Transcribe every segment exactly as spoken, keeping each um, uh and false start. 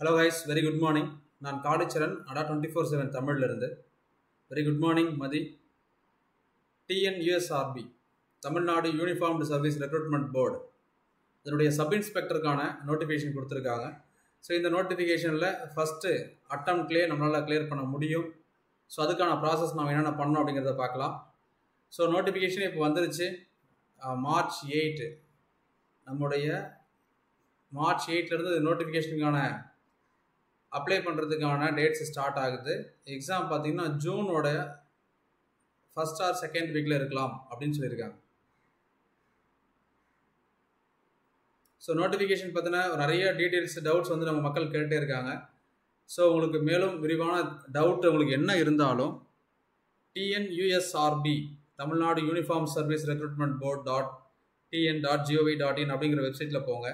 Hello guys, very good morning. I am Kaalacharan, Adda two forty-seven Tamil Nadu. Very good morning, Madhi. T N U S R B, Tamil Nadu Uniformed Service Recruitment Board. There is a sub-inspector notification. So, in the notification, first attempt clear, we can clear it. So, that's the process we can do. So, notification is March eighth. March eighth, the notification apply pandradhukana dates start agudhu. Exam pathina June oda first or second week la irukkalam appdin solirukanga. So notification pathina nariya details doubts vandu nam makkal kette irukanga. So ungalku melum virivana doubt ungalku enna irundhalum T N U S R B Tamil Nadu Uniformed Service Recruitment Board dot t n dot gov dot in அப்படிங்கற வெப்சைட்ல போங்க.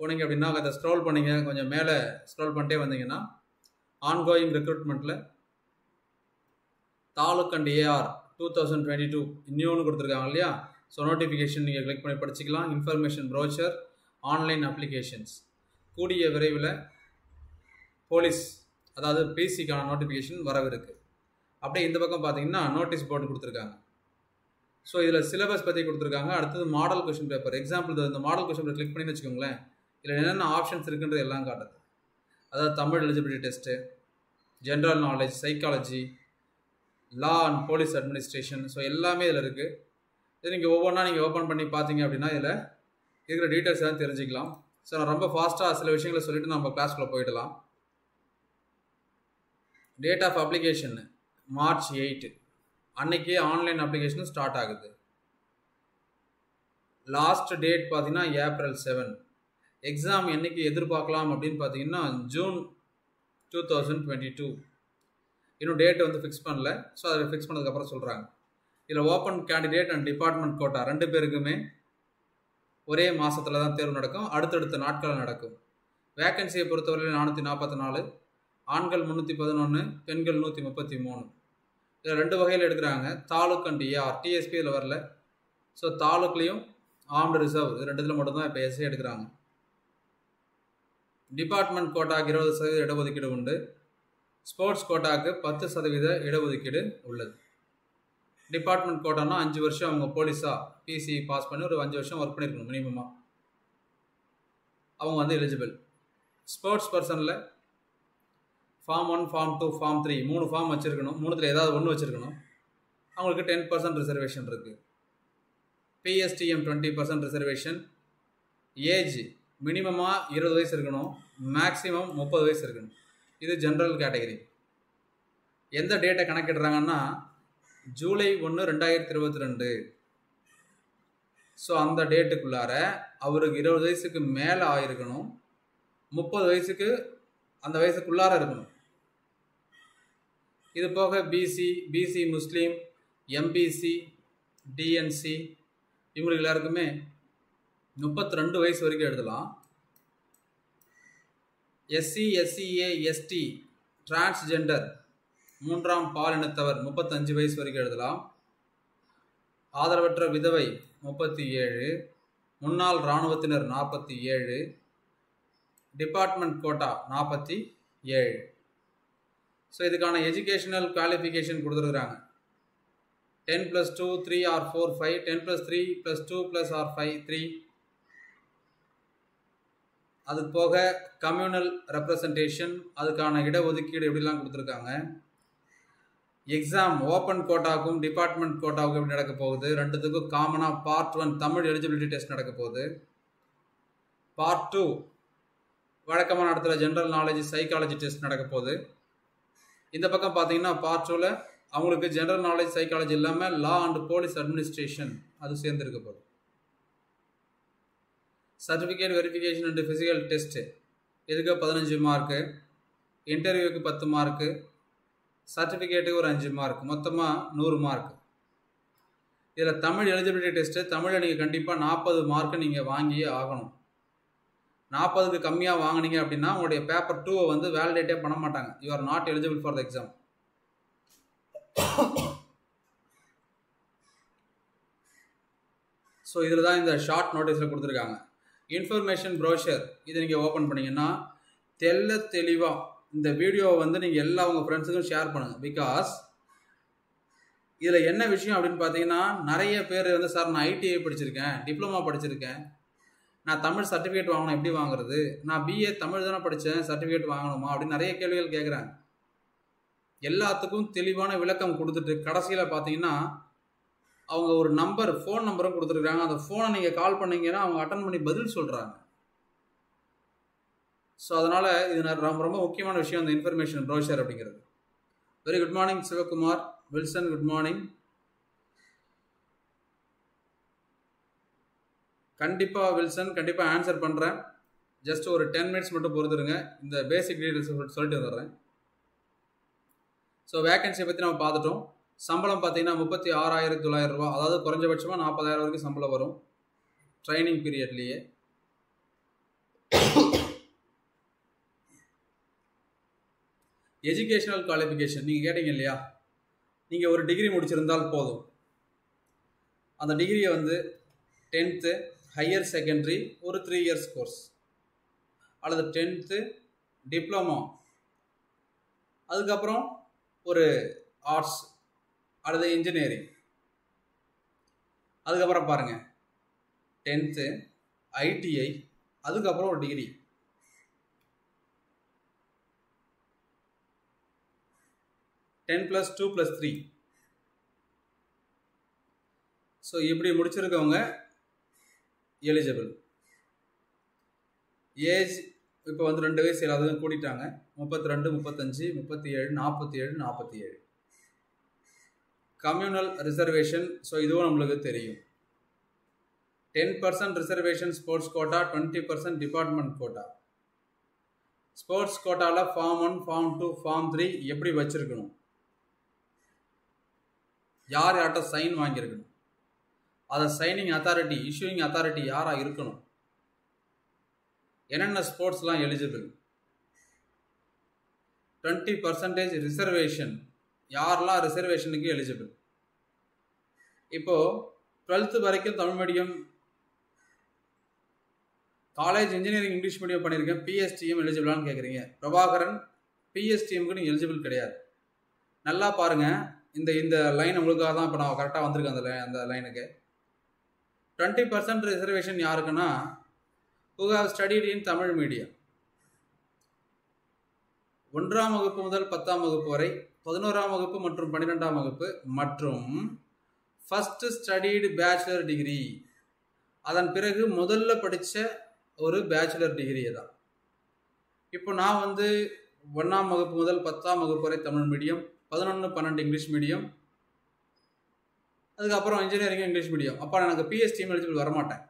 போனீங்க அப்படினா அத scroll பண்ணீங்க, கொஞ்சம் மேலே scroll பண்ணிட்டே வந்தீங்கன்னா ஆன்கோயிங் ரெக்ரூட்மென்ட்ல taluk and AR twenty twenty-two இன்னியோன்னு கொடுத்திருக்காங்க இல்லையா. ஸோ நோட்டிஃபிகேஷன் நீங்கள் கிளிக் பண்ணி படிச்சுக்கலாம். Information brochure, online applications. கூடிய விரைவில் போலீஸ் அதாவது பிசிக்கான நோட்டிஃபிகேஷன் வரவிருக்கு. அப்படியே இந்த பக்கம் பார்த்தீங்கன்னா நோட்டீஸ் போர்டு கொடுத்துருக்காங்க. ஸோ இதில் சிலபஸ் பற்றி கொடுத்துருக்காங்க. அடுத்தது மாடல் கொஷின் பேப்பர். எக்ஸாம்பிள் இந்த மாடல் கொஷின் பேப்பர் கிளிக் பண்ணி வச்சுக்கோங்களேன், இதில் என்னென்ன ஆப்ஷன்ஸ் இருக்குன்றது எல்லாம் காட்டுது. அதாவது Tamil eligibility test, general knowledge, psychology, law and police administration. So எல்லாமே இதில் இருக்குது. இது நீங்கள் ஒவ்வொன்றா நீங்கள் ஓப்பன் பண்ணி பார்த்தீங்க அப்படின்னா இதில் இருக்கிற டீட்டெயில்ஸ் எல்லாம் தெரிஞ்சுக்கலாம். ஸோ நான் ரொம்ப ஃபாஸ்ட்டாக சில விஷயங்களை சொல்லிவிட்டு நம்ம கிளாஸ்க்குள்ளே போயிடலாம். Date of application March eight அன்றைக்கே ஆன்லைன் அப்ளிகேஷனும் ஸ்டார்ட் ஆகுது. லாஸ்ட் டேட் பார்த்தீங்கன்னா ஏப்ரல் செவன். எக்ஸாம் என்றைக்கு எதிர்பார்க்கலாம் அப்படின்னு பார்த்தீங்கன்னா June two thousand twenty two. இன்னும் டேட் வந்து ஃபிக்ஸ் பண்ணல. ஸோ அதை ஃபிக்ஸ் பண்ணதுக்கப்புறம் சொல்கிறாங்க. இதில் open candidate and department quota ரெண்டு பேருக்குமே ஒரே மாதத்தில் தான் தேர்வு நடக்கும், அடுத்தடுத்த நாட்களில் நடக்கும். வேக்கன்சியை பொறுத்தவரையில் நானூற்றி நாற்பத்தி நாலு, ஆண்கள் முந்நூற்றி பதினொன்று, பெண்கள் நூற்றி முப்பத்தி மூணு. இதில் ரெண்டு வகையில் எடுக்கிறாங்க. தாலுக் அண்ட் ஏஆர், டிஎஸ்பி இதில் வரல. ஸோ தாலுக்லேயும் ஆர்ம்டு ரிசர்வ் இது ரெண்டு இதில் மட்டும்தான் இப்போ எஸ்ஏ எடுக்கிறாங்க. டிபார்ட்மெண்ட் கோட்டாக்கு இருபது சதவீத இடஒதுக்கீடு உண்டு. ஸ்போர்ட்ஸ் கோட்டாவுக்கு பத்து சதவீத இடஒதுக்கீடு உள்ளது. டிபார்ட்மெண்ட் கோட்டானா அஞ்சு வருஷம் அவங்க போலீஸாக பிசி பாஸ் பண்ணி ஒரு அஞ்சு வருஷம் ஒர்க் பண்ணியிருக்கணும் மினிமமாக, அவங்க வந்து eligible. Sports personnel form one, form two, form three மூணு ஃபார்ம் வச்சுருக்கணும். மூணுத்தில் ஏதாவது ஒன்று வச்சுருக்கணும். அவங்களுக்கு டென் பர்சன்ட் ரிசர்வேஷன் இருக்குது. PSTM twenty percent reservation. Age மினிமமாக இருபது வயசு இருக்கணும், மேக்ஸிமம் முப்பது வயசு இருக்கணும். இது ஜென்ரல் கேட்டகரி. எந்த டேட்டை கணக்கிடுறாங்கன்னா ஜூலை ஒன்று ரெண்டாயிரத்தி இருபத்தி ரெண்டு. ஸோ அந்த டேட்டுக்குள்ளார அவருக்கு இருபது வயசுக்கு மேலே ஆகிருக்கணும், முப்பது வயசுக்கு அந்த வயசுக்குள்ளார இருக்கணும். இது போக BC, BC Muslim, MBC, DNC இவங்களுக்கு எல்லாருக்குமே முப்பத்தி ரெண்டு வயசு வரைக்கும் எழுதலாம். எஸ்சி, எஸ்சிஏ, எஸ்டி, டிரான்ஸ்ஜெண்டர் மூன்றாம் பாலினத்தவர் முப்பத்தஞ்சு வயசு வரைக்கும் எழுதலாம். ஆதரவற்ற விதவை முப்பத்தி ஏழு, முன்னாள் இராணுவத்தினர் நாற்பத்தி ஏழு, டிபார்ட்மெண்ட் கோட்டா நாற்பத்தி ஏழு. ஸோ இதுக்கான எஜுகேஷனல் குவாலிஃபிகேஷன் கொடுத்துருக்குறாங்க. Ten plus two three or four five, ten plus three plus two plus or five three. அது போக கம்யூனல் ரெப்ரசன்டேஷன், அதுக்கான இடஒதுக்கீடு எப்படிலாம் கொடுத்துருக்காங்க. எக்ஸாம் ஓப்பன் கோட்டாவுக்கும் டிபார்ட்மெண்ட் கோட்டாவுக்கும் எப்படி நடக்க போகுது, ரெண்டுத்துக்கும் காமனாக part one Tamil eligibility test நடக்க போகுது. பார்ட் டூ வழக்கமான இடத்துல ஜென்ரல் நாலேஜ், சைக்காலஜி டெஸ்ட் நடக்க போகுது. இந்த பக்கம் பார்த்தீங்கன்னா பார்ட் டூவில் அவங்களுக்கு ஜென்ரல் நாலேஜ், சைக்காலஜி இல்லாமல் லா அண்ட் போலீஸ் அட்மினிஸ்ட்ரேஷன் அது சேர்ந்துருக்க போகுது. Certificate verification and physical test இதுக்கு பதினஞ்சு மார்க்கு, இன்டர்வியூவுக்கு பத்து மார்க்கு, சர்டிஃபிகேட்டுக்கு ஒரு அஞ்சு மார்க், மொத்தமாக நூறு மார்க். இதில் தமிழ் எலிஜிபிலிட்டி டெஸ்ட்டு தமிழில் நீங்கள் கண்டிப்பாக நாற்பது மார்க்கு நீங்கள் வாங்கியே ஆகணும். நாற்பதுக்கு கம்மியாக வாங்கினீங்க அப்படின்னா உங்களுடைய பேப்பர் டூவை வந்து வேலிடேட்டே பண்ண மாட்டாங்க. You are not eligible for the exam. So இதில் தான் இந்த ஷார்ட் நோட்டீஸில் கொடுத்துருக்காங்க. இன்ஃபர்மேஷன் ப்ரோஷர் இது நீங்கள் ஓப்பன் பண்ணிங்கன்னா தெல்ல தெளிவா இந்த வீடியோவை வந்து நீங்க எல்லா உங்க ஃப்ரெண்ட்ஸ்க்கு ஷேர் பண்ணுங்க because இதுல என்ன விஷயம் அப்படினு பாத்தீங்கன்னா நிறைய பேர் வந்து சார் நான் ஐடிஐ படிச்சிருக்கேன் டிப்ளோமா படிச்சிருக்கேன் நான் தமிழ் சர்டிபிகேட் வாங்கணும் எப்படி வாங்குறது நான் B A தமிழ் தான படிச்சேன் சர்டிபிகேட் வாங்கணுமா அப்படி நிறைய கேள்விகள் கேக்குறாங்க எல்லாத்துக்கும் தெளிவான விளக்கம் கொடுத்துட்டு கடைசில பாத்தீங்கன்னா அவங்க ஒரு நம்பர் phone நம்பரும் கொடுத்துட்டாங்க அந்த phone நீங்க கால் பண்ணீங்கனா அவங்க அட்டெண்ட் பண்ணி பதில் சொல்றாங்க So, that's why ரொம்ப ரொம்ப முக்கியமான விஷயம் அந்த இன்ஃபர்மேஷன் ப்ரோஷர் அப்படிங்கிறது very good morning Sivakumar Wilson good morning கண்டிப்பா வில்சன் கண்டிப்பா ஆன்சர் பண்றேன் just ஒரு ten minutes மட்டும் பொறுத்துருங்க இந்த பேசிக் டீடைல்ஸ் சொல்லிட்டு வரேன் சோ வேகன்சி பத்தி நாம பாத்துட்டோம் சம்பளம் பாத்தீங்கன்னா முப்பத்தி ஆறாயிரத்து தொள்ளாயிரம் ரூபாய் அதாவது குறைஞ்சபட்சமா நாற்பதாயிரம் வரைக்கும் சம்பளம் வரும் ட்ரைனிங் பீரியட்லயே Educational qualification, you are getting a degree முடிச்சிருந்தால் போதும் அந்த degree வந்து tenth higher secondary ஒரு three years course அல்லது tenth diploma அதுக்கு அப்புறம் ஒரு arts அல்லது engineering அதுக்கு அப்புறம் பாருங்க tenth I T I அதுக்கு அப்புறம் ஒரு degree ten plus two plus three so இப்படி முடிச்சிருக்கவங்க eligible age இப்ப வந்து ரெண்டு வயசு எல்லாரும் கூடிட்டாங்க முப்பத்தி ரெண்டு முப்பத்தஞ்சு முப்பத்தி ஏழு நாற்பத்தி ஏழு நாற்பத்தி ஏழு communal reservation so இதுவும் நமக்கு தெரியும் ten percent reservation sports quota twenty percent department quota sports quota ல form one form two form three எப்படி வச்சிருக்கணும் யார் யார்ட்ட சைன் வாங்கி இருக்கணும் அத சைனிங் அத்தாரிட்டி இஷ்யூயிங் அத்தாரிட்டி யாரா இருக்கணும் என்னென்ன ஸ்போர்ட்ஸ்லாம் எலிஜிபிள் twenty percent ரிசர்வேஷன் யாரெல்லாம் ரிசர்வேஷனுக்கு எலிஜிபிள் இப்போ twelfth வரைக்கும் Tamil medium college engineering English medium பண்ணிருக்கேன் P S T M எலிஜிபிளான்னு கேக்குறீங்க Prabhakaran P S T M க்கு எலிஜிபிள் கிடையாது நல்லா பாருங்க இந்த இந்த லைன் உங்களுக்காக தான் இப்ப நான் கரெக்ட்டா வந்திருக்கேன் அந்த அந்த லைனுக்கு twenty percent ரிசர்வேஷன் யாருக்குனா who have studied in Tamil medium ஒன்றாம் வகுப்பு முதல் பத்தாம் வகுப்பு வரை பதினோராம் வகுப்பு மற்றும் பன்னிரண்டாம் வகுப்பு மற்றும் first studied bachelor degree அதன் பிறகு முதல்ல படிச்ச ஒரு bachelor degree தான் இப்போ நான் வந்து ஒன்றாம் வகுப்பு முதல் பத்தாம் வகுப்பு வரை Tamil medium eleven twelve English medium அதுக்கு அப்புறம் இன்ஜினியரிங் இங்கிலீஷ் மீடியம் அப்ப எனக்கு P S T M eligible வர மாட்டேன்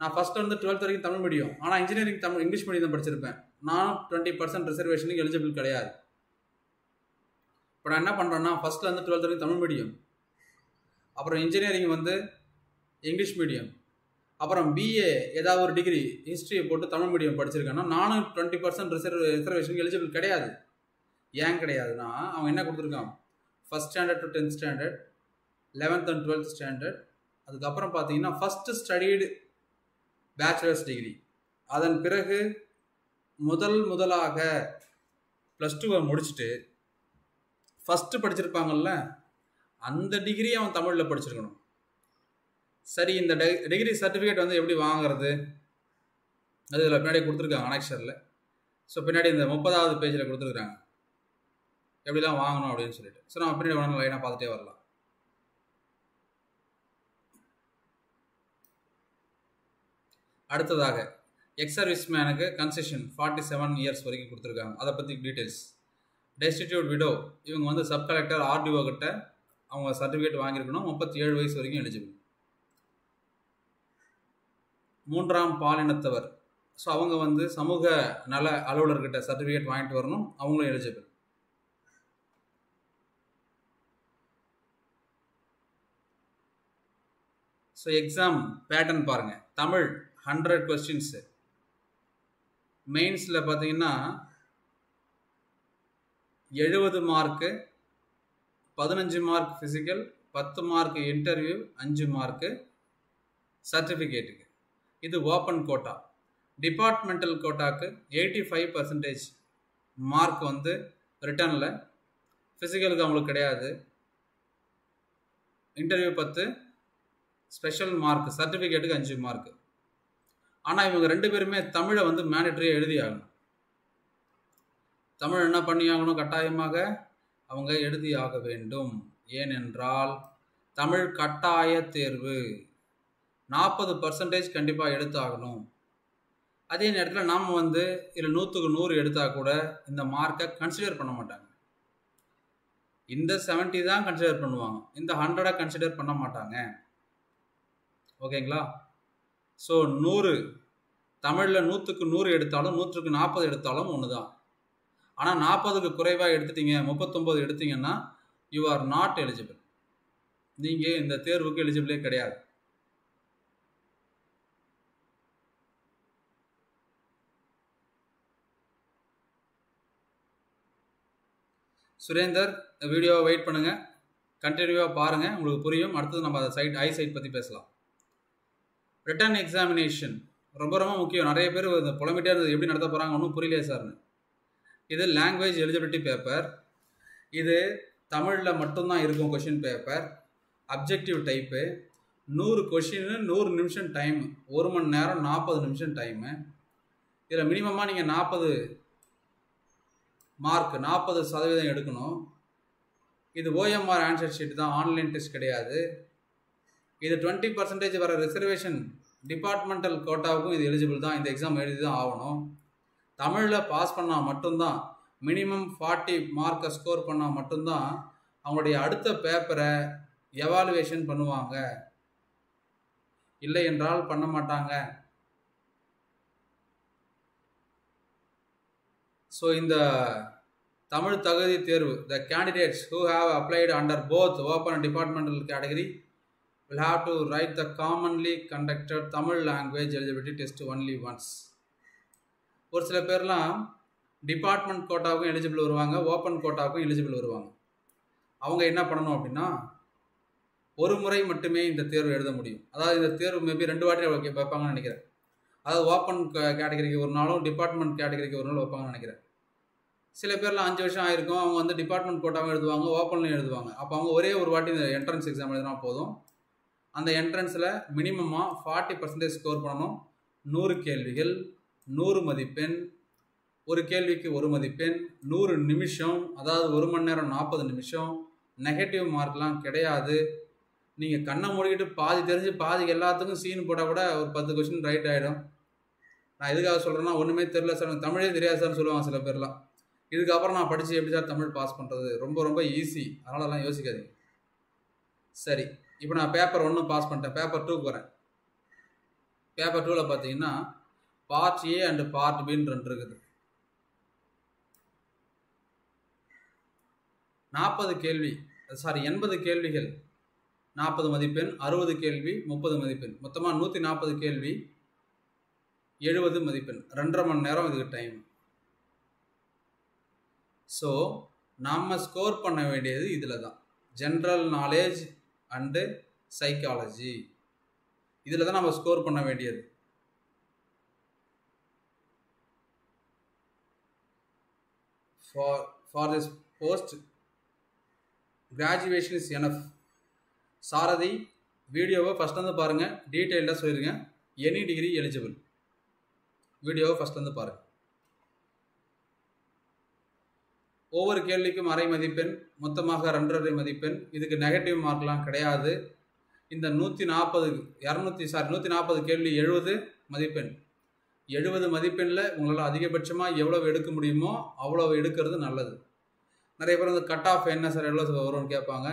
நான் ஃபர்ஸ்ட் வந்து twelfth வரைக்கும் தமிழ் மீடியம் ஆனா இன்ஜினியரிங் தமிழ் இங்கிலீஷ் மீடியம் தான் படிச்சிருப்பேன் நான் twenty percent ரிசர்வேஷனுக்கு எலிஜிபிள் கிடையாது இப்போ நான் என்ன பண்றேன்னா ஃபர்ஸ்ட்ல இருந்து twelfth வரைக்கும் தமிழ் மீடியம் அப்புறம் இன்ஜினியரிங் வந்து இங்கிலீஷ் மீடியம் அப்புறம் B A ஏதாவது ஒரு டிகிரி ஹிஸ்டரி போட்டு தமிழ் மீடியம் படிச்சிருக்கேன்னா நானும் twenty percent ரிசர்வேஷனுக்கு எலிஜிபிள் கிடையாது ஏன் கிடையாதுனா அவங்க என்ன கொடுத்திருக்காங்க first standard to tenth standard eleventh and twelfth standard அதுக்கு அப்புறம் பாத்தீங்கன்னா first studied bachelor's degree அதன் பிறகு முதல் முதலாக plus two முடிச்சிட்டு first படிச்சிருப்பாங்கல்ல அந்த டிகிரி அவன் தமிழ்ல படிச்சிருக்கணும் சரி இந்த டிகிரி சர்டிபிகேட் வந்து எப்படி வாங்குறது அதுல பின்னாடி கொடுத்திருக்காங்க அனெக்ஷர்ல சோ பின்னாடி இந்த thirtieth பேஜ்ல கொடுத்திருக்காங்க எப்படிலாம் வாங்கணும் அப்படினு சொல்லிட்டு சோ நான் பின்னாடி வரணும் லைனா பார்த்துட்டே வரலாம் அடுத்ததாக எக்ஸ் சர்வீஸ் மேனுக்கு கன்செஷன் forty-seven years வரைக்கும் கொடுத்திருக்காங்க அத பத்தி டீடைல்ஸ் டெஸ்டிட்யூட் விடோ இவங்க வந்து sub collector R D O கிட்ட அவங்க சர்டிபிகேட் வாங்கி இருக்கணும் முப்பத்தி ஏழு வயசு வரைக்கும் எலிஜிபிள் மூன்றாம் பாலினத்தவர் சோ அவங்க வந்து சமூக நல அலுவலர் கிட்ட சர்டிபிகேட் வாங்கிட்டு வரணும் அவங்களும் எலிஜிபிள் So exam pattern பாருங்க தமிழ் hundred questions மெயின்ஸ்ல பாத்தீங்கன்னா seventy mark fifteen mark physical ten mark interview five mark சர்டிபிகேட்டுக்கு இது open quota departmental quota eighty-five percentage mark on the return la physical ku avangalukku kedaiyadhu interview pathu special mark certificate ku five mark ana ivanga rendu perume tamil vandu mandatory eludiyagum tamil enna panniyagano kattayamaga avanga eludiyaga vendum yen endral tamil kattaya thervu forty percentage kandipa eduthaganum அதே நேரத்தில் நாம் வந்து இதில் நூற்றுக்கு நூறு எடுத்தால் கூட இந்த மார்க்கை கன்சிடர் பண்ண மாட்டாங்க. இந்த செவன்ட்டி தான் கன்சிடர் பண்ணுவாங்க, இந்த ஹண்ட்ரடாக கன்சிடர் பண்ண மாட்டாங்க. ஓகேங்களா? ஸோ நூறு தமிழில் நூற்றுக்கு நூறு எடுத்தாலும் நூற்றுக்கு நாற்பது எடுத்தாலும் ஒன்று தான். ஆனால் நாற்பதுக்கு குறைவாக எடுத்துட்டீங்க, முப்பத்தொம்பது எடுத்தீங்கன்னா யூ ஆர் நாட் எலிஜிபிள். நீங்கள் இந்த தேர்வுக்கு எலிஜிபிளே கிடையாது. சுரேந்தர் வீடியோவை வெயிட் பண்ணுங்கள், கண்டினியூவாக பாருங்கள், உங்களுக்கு புரியும். அடுத்தது நம்ம அதை சைட் ஐ சைட் பற்றி பேசலாம். ரிட்டன் எக்ஸாமினேஷன் ரொம்ப ரொம்ப முக்கியம். நிறைய பேர் புலம்பிட்டே இருந்தது எப்படி நடத்த போகிறாங்க ஒன்றும் புரியலையே சார்னு. இது லாங்குவேஜ் எலிஜிபிலிட்டி பேப்பர், இது தமிழில் மட்டும்தான் இருக்கும் கொஷின் பேப்பர். அப்ஜெக்டிவ் டைப்பு, நூறு கொஷின்னு நூறு நிமிஷம் டைமு, ஒரு மணி நேரம் நாற்பது நிமிஷம் டைமு. இதில் மினிமமாக நீங்கள் நாற்பது மார்க் நாற்பது சதவீதம் எடுக்கணும். இது ஓஎம்ஆர் ஆன்சர் ஷீட் தான், ஆன்லைன் டெஸ்ட் கிடையாது. இது டுவெண்ட்டி பர்சன்டேஜ் வர ரிசர்வேஷன் டிபார்ட்மெண்டல் கோட்டாவுக்கும் இது எலிஜிபிள் தான். இந்த எக்ஸாம் எழுதி தான் ஆகணும். தமிழில் பாஸ் பண்ணால் மட்டும்தான், மினிமம் ஃபார்ட்டி மார்க்கை ஸ்கோர் பண்ணால் மட்டும்தான் அவங்களுடைய அடுத்த பேப்பரை எவாலுவேஷன் பண்ணுவாங்க, இல்லை என்றால் பண்ண மாட்டாங்க. ஸோ இந்த தமிழ் தகுதி தேர்வு, the candidates who have applied under both open and departmental category will have to write the commonly conducted Tamil language eligibility test only once. ஒரு சில பேர்லாம் டிபார்ட்மெண்ட் கோட்டாவுக்கும் எலிஜிபிள் வருவாங்க, ஓப்பன் கோட்டாவுக்கும் எலிஜிபிள் வருவாங்க. அவங்க என்ன பண்ணணும் அப்படின்னா, ஒரு முறை மட்டுமே இந்த தேர்வு எழுத முடியும். அதாவது இந்த தேர்வு மேபி ரெண்டு வாட்டி வைப்பாங்கன்னு நினைக்கிறேன். அதாவது ஓப்பன் கேட்டகரிக்கு ஒரு நாளும் டிபார்ட்மெண்ட் கேட்டகரிக்கு ஒரு நாள் வைப்பாங்கன்னு நினைக்கிறேன். சில பேரில் அஞ்சு வருஷம் ஆயிருக்கும், அவங்க வந்து டிபார்ட்மெண்ட் கோட்டாவும் எழுதுவாங்க, ஓப்பன்லையும் எழுதுவாங்க. அப்போ அவங்க ஒரே ஒரு வாட்டி இந்த என்ட்ரன்ஸ் எக்ஸாம் எழுதினா போதும். அந்த என்ட்ரன்ஸில் மினிமமாக ஃபார்ட்டி பர்சன்டேஜ் ஸ்கோர் பண்ணணும். நூறு கேள்விகள், நூறு மதிப்பெண், ஒரு கேள்விக்கு ஒரு மதிப்பெண், நூறு நிமிஷம், அதாவது ஒரு மணி நேரம் நாற்பது நிமிஷம். நெகட்டிவ் மார்க்லாம் கிடையாது. நீங்கள் கண்ணை மூடிக்கிட்டு பாதி தெரிஞ்சு பாதி எல்லாத்துக்கும் சீன் போட்டால் கூட ஒரு பத்து கொஸ்டின் ரைட் ஆகிடும். நான் எதுக்காக சொல்கிறேன்னா, ஒன்றுமே தெரியல சார், எனக்கு தமிழே தெரியாது சார்னு சொல்லுவாங்க சில பேர்லாம். இதுக்கப்புறம் நான் படித்து எப்படி சார் தமிழ் பாஸ் பண்ணுறது, ரொம்ப ரொம்ப ஈஸி, அதனால் எல்லாம் யோசிக்காதீங்க. சரி, இப்போ நான் பேப்பர் ஒன்று பாஸ் பண்ணிட்டேன், பேப்பர் டூக்கு வரேன். பேப்பர் டூவில் பார்த்தீங்கன்னா பார்ட் ஏ அண்டு பார்ட் பின்னு ரெண்டு இருக்குது. நாற்பது கேள்வி சாரி எண்பது கேள்விகள், நாற்பது மதிப்பெண், அறுபது கேள்வி, முப்பது மதிப்பெண், மொத்தமாக நூற்றி நாற்பது கேள்வி, எழுபது மதிப்பெண், ரெண்டரை மணி நேரம் இதுக்கு டைம். ஸோ நாம் ஸ்கோர் பண்ண வேண்டியது இதில் தான், ஜென்ரல் நாலேஜ் அண்டு சைக்காலஜி, இதில் தான் நம்ம ஸ்கோர் பண்ண வேண்டியது. For for this post graduation is enough. Sarathi வீடியோவை ஃபஸ்ட் வந்து பாருங்கள், டீட்டெயில்டாக சொல்லியிருக்கேன். எனி டிகிரி எலிஜிபிள் வீடியோவை ஃபஸ்ட் வந்து பாருங்கள். ஒவ்வொரு கேள்விக்கும் அரை மதிப்பெண், மொத்தமாக ரெண்டரை மதிப்பெண். இதுக்கு நெகட்டிவ் மார்க்லாம் கிடையாது. இந்த நூற்றி நாற்பது இரநூத்தி சாரி நூற்றி நாற்பது கேள்வி எழுபது மதிப்பெண். எழுபது மதிப்பெண்ணில் உங்களால் அதிகபட்சமாக எவ்வளோ எடுக்க முடியுமோ அவ்வளோ எடுக்கிறது நல்லது. நிறைய பேர் வந்து கட் ஆஃப் என்ன சார் எவ்வளோ வரும்னு கேட்பாங்க.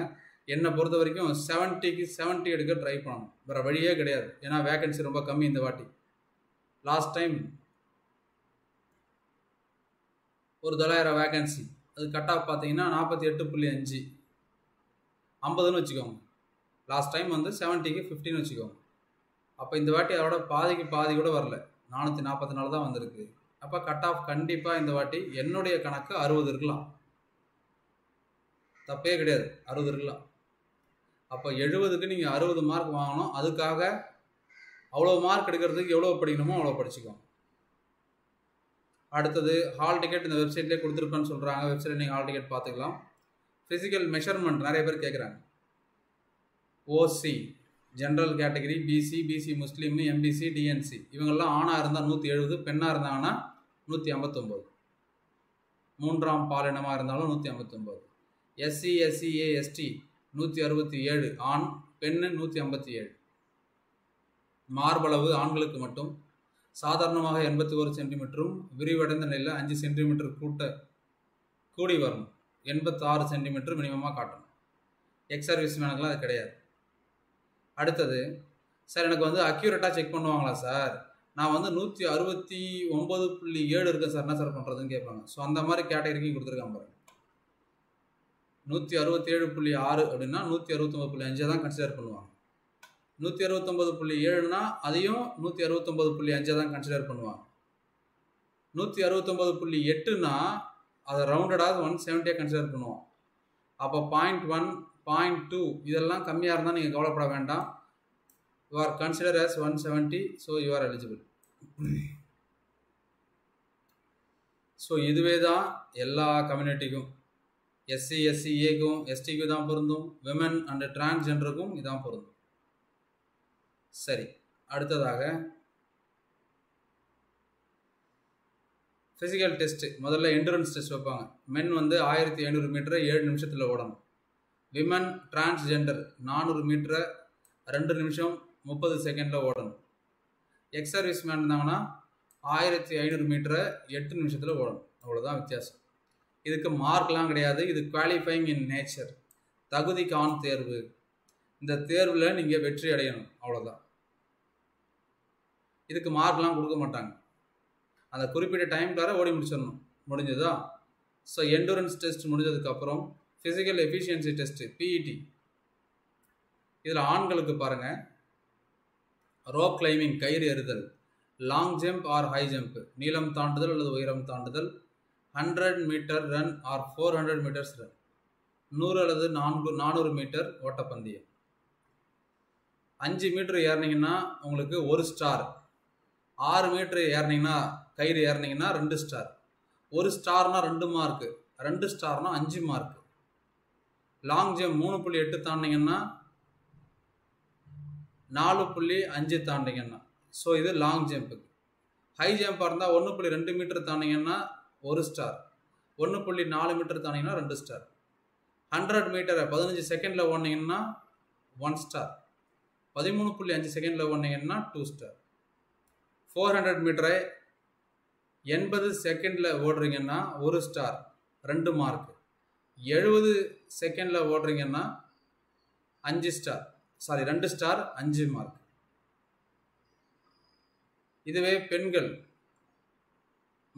என்னை பொறுத்த வரைக்கும் செவன்ட்டிக்கு செவன்ட்டி எடுக்க ட்ரை பண்ணணும், வேறு வழியே கிடையாது. ஏன்னா வேகன்சி ரொம்ப கம்மி இந்த வாட்டி. லாஸ்ட் டைம் ஒரு தொள்ளாயிரம் வேகன்சி, அது கட் ஆஃப் பார்த்தீங்கன்னா நாற்பத்தி எட்டு புள்ளி அஞ்சு ஐம்பதுன்னு வச்சுக்கோங்க. லாஸ்ட் டைம் வந்து செவன்ட்டிக்கு ஃபிஃப்டின்னு வச்சுக்கோங்க. அப்போ இந்த வாட்டி அதோட பாதிக்கு பாதி கூட வரல, நானூற்றி நாற்பத்தி நாலு தான் வந்திருக்கு. அப்போ கட் ஆஃப் கண்டிப்பாக இந்த வாட்டி என்னுடைய கணக்கு அறுபது இருக்கலாம், தப்பே கிடையாது, அறுபது இருக்கலாம். அப்போ எழுபதுக்கு நீங்கள் அறுபது மார்க் வாங்கணும். அதுக்காக அவ்வளோ மார்க் எடுக்கிறதுக்கு எவ்வளோ படிக்கணுமோ அவ்வளோ படிச்சுக்கோங்க. hall ticket in the website le kuduthirukonu solranga website la hall ticket paathukalam physical measurement nariya per kekkranga O C general category B C B C muslim M B C D N C ivangala ana irundha one seventy penna irundhaana one fifty-nine moonram paalinama irundhalum one fifty-nine S C S C A S T one sixty-seven on pen one fifty-seven மார்பளவு ஆண்களுக்கு மட்டும் சாதாரணமாக eighty-one centimetre விரிவடைந்த நிலையில் five centimetre கூட்ட கூடி வரும் eighty-six centimetre மினிமமா காட்டணும். X சர்வீஸ்மேனுக்குலாம் அது கிடையாது. அடுத்து சார் எனக்கு வந்து அக்யூரேட்டா செக் பண்ணுவாங்களா சார்? நான் வந்து one sixty-nine point seven இருக்கு சார் என்ன சார் பண்றதுன்னு கேட்பாங்க. சோ அந்த மாதிரி கேட்டகரிக்கு கொடுத்திருக்காங்க பாருங்க. one sixty-seven point six அப்படினா one sixty-nine point five தான் கன்சிடர் பண்ணுவாங்க. one sixty-nine point seven னா அதையும் one sixty-nine point five தான் கன்சிடர் பண்ணுவாங்க. one sixty-nine point eight னா அத ரவுண்டடா one seventy கன்சிடர் பண்ணுவோம். அப்ப zero point one, zero point two இதெல்லாம் கம்மியா இருந்தா நீங்க கவலைப்பட வேண்டாம். You are considered as one seventy, so you are eligible. So இதுவே தான் எல்லா கம்யூனிட்டிக்கும் S C S C A க்கும் S T க்கு தான் பொருந்தும். women and transgender க்கும் இதான் பொருந்தும். சரி, அடுத்ததாக physical test. முதல்ல endurance test வைப்பாங்க. men வந்து fifteen hundred மீட்டர் seven நிமிஷத்துல ஓடணும். women transgender four hundred metre two நிமிஷம் முப்பது செகண்ட்ல ஓடணும். ex serviceman இருந்தாங்கன்னா fifteen hundred மீட்டர் எட்டு நிமிஷத்துல ஓடணும். அவ்வளவுதான் வித்தியாசம். இதுக்கு மார்க்லாம் கிடையாது. இது குவாலிஃபையிங் இன் நேச்சர், தகுதிக்கான தேர்வு. இந்த தேர்வுல நீங்க வெற்றி அடையணும், அவ்வளவுதான். இதுக்கு மார்க்லாம் கொடுக்க மாட்டாங்க. அந்த குறிப்பிட்ட டைம்க்குள்ள ஓடி முடிச்சிரணும். முடிஞ்சதா? சோ எண்டூரன்ஸ் டெஸ்ட் முடிஞ்சதுக்கு அப்புறம் physical efficiency test P E T. இதுல ஆண்களுக்கு பாருங்க, ரோப் கிளைம்பிங் கயிறு ஏறுதல், long jump or high jump, நீளம் தாண்டுதல் அல்லது உயரம் தாண்டுதல், one hundred metre run or four hundred metres run, நூறு அல்லது நான்கு நானூறு மீட்டர் ஓட்டப்பந்தயம். அஞ்சு மீட்டர் ஏறினீங்கன்னா உங்களுக்கு ஒரு ஸ்டார், ஆறு மீட்டர் ஏறினீங்கன்னா கயிறு ஏறினீங்கன்னா ரெண்டு ஸ்டார், ஒரு ஸ்டார்னா ரெண்டு மார்க்கு, ரெண்டு ஸ்டார்னா அஞ்சு மார்க்கு. லாங் ஜம்ப் மூணு புள்ளி எட்டு தாண்டிங்கன்னா நாலு புள்ளி அஞ்சு தாண்டிங்கன்னா, ஸோ இது லாங் ஜம்ப்புக்கு. ஹை ஜம்பாக இருந்தால் ஒன்று புள்ளி ரெண்டு மீட்டர் தாண்டிங்கன்னா ஒரு ஸ்டார், ஒன்று புள்ளி நாலு மீட்டர் தாண்டிங்கன்னா ரெண்டு ஸ்டார், ஹண்ட்ரட் மீட்டரை பதினஞ்சு செகண்டில் ஓடினீங்கன்னா ஒன் ஸ்டார், பதிமூணு புள்ளி அஞ்சு செகண்டில் ஓடினீங்கன்னா டூ ஸ்டார், ஃபோர் ஹண்ட்ரட் மீட்டரை எண்பது செகண்டில் ஓடுறீங்கன்னா ஒரு ஸ்டார், ரெண்டு மார்க்கு, எழுபது செகண்டில் ஓடுறீங்கன்னா அஞ்சு ஸ்டார், சாரி ரெண்டு ஸ்டார் அஞ்சு மார்க். இதுவே பெண்கள்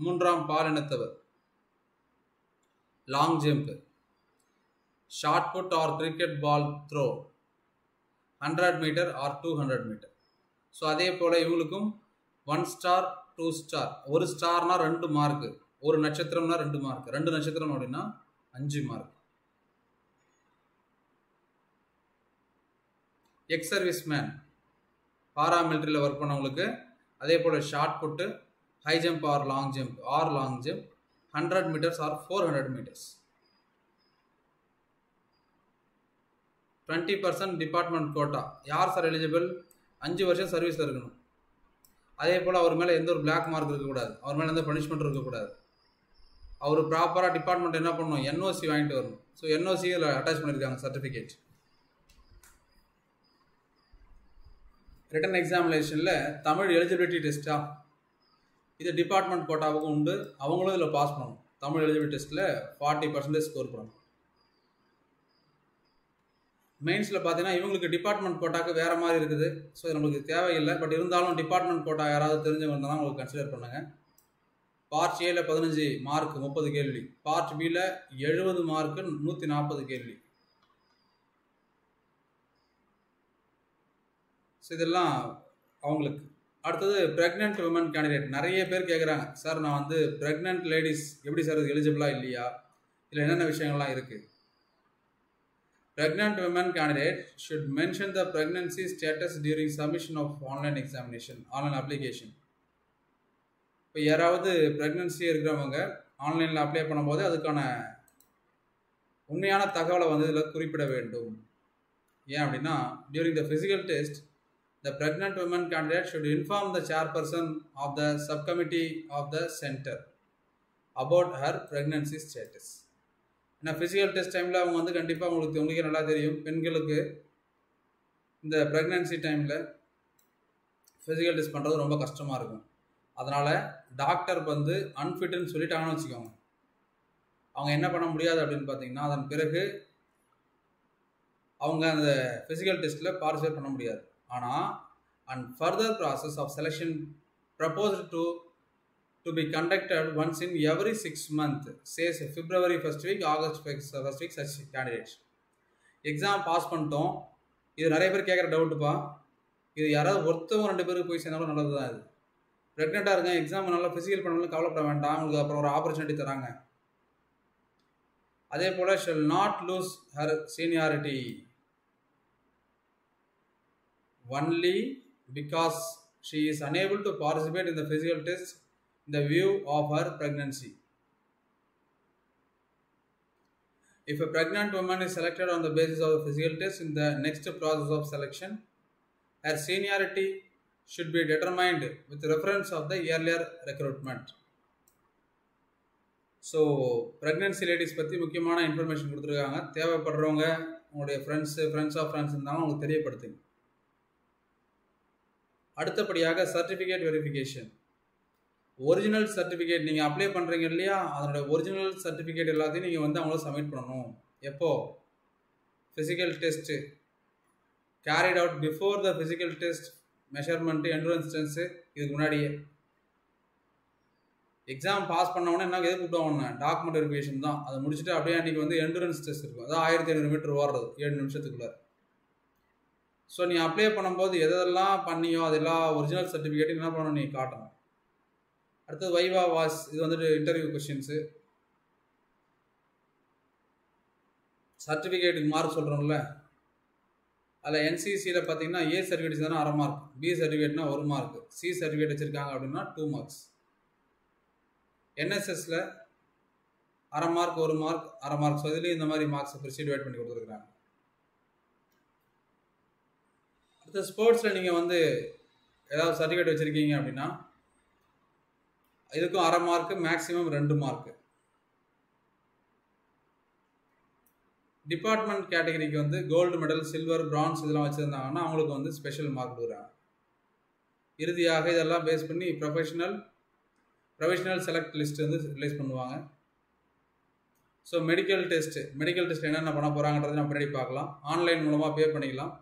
மூன்றாம் பாலினத்தவர், long jump, shot put or cricket ball throw, hundred metre or two hundred metre. So அதே போல் இவங்களுக்கும் ஒன் ஸ்டார், டூ ஸ்டார், ஒரு ஸ்டார்னா ரெண்டு மார்க்கு, ஒரு நட்சத்திரம்னா ரெண்டு மார்க், ரெண்டு நட்சத்திரம் அப்படின்னா அஞ்சு மார்க். எக்ஸ் சர்வீஸ் மேன் பாராமிலிட்டரியில் ஒர்க் பண்ணவங்களுக்கு அதே போல் shot put, high jump or long jump or long jump, hundred metres or four hundred metres, twenty percent department quota. யார் சார் எலிஜிபிள்? அஞ்சு வருஷம் சர்வீஸில் இருக்கணும். அதே போல் அவர் மேலே எந்த ஒரு பிளாக் மார்க் இருக்கக்கூடாது, அவர் மேலே எந்த பனிஷ்மெண்ட் இருக்கக்கூடாது. அவர் ப்ராப்பராக டிபார்ட்மெண்ட் என்ன பண்ணணும், என்ஓசி வாங்கிட்டு வரணும். ஸோ என்ஓசி இதில் அட்டாச் பண்ணியிருக்காங்க, சர்டிஃபிகேட். ரிட்டன் எக்ஸாமினேஷனில் தமிழ் எலிஜிபிலிட்டி டெஸ்ட்டாக இது டிபார்ட்மெண்ட் கோட்டாவுக்கும் உண்டு, அவங்களும் இதில் பாஸ் பண்ணணும். தமிழ் எலிஜிபிலிட்டி டெஸ்ட்டில் ஃபார்ட்டி பர்சன்டேஜ் ஸ்கோர் பண்ணணும். மெயின்ஸில் பார்த்தீங்கன்னா இவங்களுக்கு டிபார்ட்மெண்ட் கோட்டாக்கு வேறு மாதிரி இருக்குது. ஸோ இது நம்மளுக்கு தேவையில்லை, பட் இருந்தாலும் டிபார்ட்மெண்ட் கோட்டா யாராவது தெரிஞ்சவங்க இருந்தாலும் உங்களுக்கு கன்சிடர் பண்ணுங்கள். பார்ட் ஏல பதினஞ்சு மார்க் முப்பது கேள்வி, பார்ட் பியில் எழுபது மார்க்கு நூற்றி நாற்பது கேள்வி. ஸோ இதெல்லாம் அவங்களுக்கு. அடுத்தது ப்ரெக்னென்ட் விமன் கேண்டிடேட். நிறைய பேர் கேட்குறாங்க, சார் நான் வந்து ப்ரெக்னென்ட் லேடிஸ் எப்படி சார் இது எலிஜிபிளாக இல்லையா, இதில் என்னென்ன விஷயங்கள்லாம் இருக்குது? Pregnant women candidate should mention the pregnancy status during submission of online examination, online application. இப்போ யாராவது ப்ரெக்னன்சி இருக்கிறவங்க ஆன்லைனில் அப்ளை பண்ணும்போது அதுக்கான உண்மையான தகவலை வந்து இதில் குறிப்பிட வேண்டும். ஏன் அப்படின்னா, during the physical test the pregnant woman candidate should inform the chairperson of the subcommittee of the centre about her pregnancy status. ஏன்னா ஃபிசிக்கல் டெஸ்ட் டைமில் அவங்க வந்து கண்டிப்பாக உங்களுக்கு உங்களுக்கு நல்லா தெரியும், பெண்களுக்கு இந்த ப்ரெக்னன்சி டைமில் ஃபிசிக்கல் டெஸ்ட் பண்ணுறது ரொம்ப கஷ்டமாக இருக்கும். அதனால் டாக்டர் வந்து அன்ஃபிட்டுன்னு சொல்லிட்டாங்கன்னு வச்சுக்கோங்க, அவங்க என்ன பண்ண முடியாது அப்படின்னு பார்த்தீங்கன்னா, அதன் பிறகு அவங்க அந்த ஃபிசிக்கல் டெஸ்ட்டில் பார்ட்டிசிபேட் பண்ண முடியாது. ஆனால் and further process of selection proposed to to be conducted once in every six months February first week August first week such candidates. Exam pass பண்ணிட்டோம், இது நிறைய பேர் கேட்குற டவுட்டுப்பா, இது யாராவது ஒருத்தவங்க ரெண்டு பேருக்கு போய் சேர்ந்தாலும் நல்லது தான். இது ப்ரெக்னெண்ட்டாக இருக்கேன், எக்ஸாம் நல்லா ஃபிசிக்கல் பண்ணாலும் கவலைப்பட வேண்டாம், அவங்களுக்கு அப்புறம் ஒரு ஆப்பர்ச்சுனிட்டி தராங்க. அதே போல் shall not lose her seniority only because she is unable to participate in the physical test in the view of her pregnancy. If a pregnant woman is selected on the basis of the physical test in the next process of selection her seniority should be determined with reference of the earlier recruitment. So pregnancy ladies பத்தி முக்கியமான information கொடுத்துருக்காங்க. தேவைப்படுறவங்க உங்களுடைய friends friends of friends இருந்தாலும் உங்களுக்கு தெரியப்படுத்துங்க. அடுத்தபடியாக certificate verification. Original certificate நீங்கள் அப்ளை பண்ணுறீங்க இல்லையா, அதனுடைய ஒரிஜினல் சர்டிஃபிகேட் எல்லாத்தையும் நீங்கள் வந்து அவங்கள சப்மிட் பண்ணணும். எப்போது physical test carried out before the physical test measurement entrance test இதுக்கு முன்னாடியே எக்ஸாம் பாஸ் பண்ணோன்னே என்ன எது கூப்பிட்டோம்னா டாக்குமெண்ட் வெரிஃபிகேஷன் தான். அதை முடிச்சுட்டு அப்படியே அன்றைக்கி வந்து என்ட்ரன்ஸ் டெஸ்ட் இருக்கும், அதான் ஆயிரத்தி ஐநூறு மீட்டர் ஓடுறது ஏழு நிமிஷத்துக்குள்ளே. ஸோ நீ அப்ளை பண்ணும்போது எதெல்லாம் பண்ணியோ அதெல்லாம் ஒரிஜினல் சர்டிஃபிகேட்டும் என்ன பண்ணணும், நீ காட்டணும். அடுத்தது வைவா வாய்ஸ், இது வந்துட்டு இன்டர்வியூ கொஸ்டின்ஸு. சர்டிஃபிகேட்டுக்கு மார்க் சொல்கிறோம்ல, அதில் என்சிசியில் பார்த்தீங்கன்னா ஏ சர்டிஃபிகேட் தானே அரை மார்க், பி சர்டிஃபிகேட்னா ஒரு மார்க், சி சர்டிஃபிகேட் வச்சுருக்காங்க அப்படின்னா டூ மார்க்ஸ். என்எஸ்எஸில் அரை மார்க் ஒரு மார்க் அரை மார்க், ஸோ இதுலேயும் இந்த மாதிரி மார்க்ஸை பிரிச்சு டிவைட் பண்ணி கொடுத்துருக்குறாங்க. அடுத்த ஸ்போர்ட்ஸில் நீங்கள் வந்து ஏதாவது சர்டிஃபிகேட் வச்சுருக்கீங்க அப்படின்னா இதுக்கும் அரை மார்க்கு, மேக்ஸிமம் ரெண்டு மார்க்கு. டிபார்ட்மெண்ட் கேட்டகரிக்கு வந்து கோல்டு மெடல் சில்வர் பிரான்ஸ் இதெல்லாம் வச்சுருந்தாங்கன்னா அவங்களுக்கு வந்து ஸ்பெஷல் மார்க் கொடுக்குறாங்க. இறுதியாக இதெல்லாம் பேஸ் பண்ணி ப்ரொஃபஷனல் ப்ரொஃபஷனல் செலக்ட் லிஸ்ட் வந்து ரிலீஸ் பண்ணுவாங்க. So medical test medical test என்னென்ன பண்ண போகிறாங்கன்றது நம்ம பின்னாடி பார்க்கலாம். ஆன்லைன் மூலமாக பே பண்ணிக்கலாம்.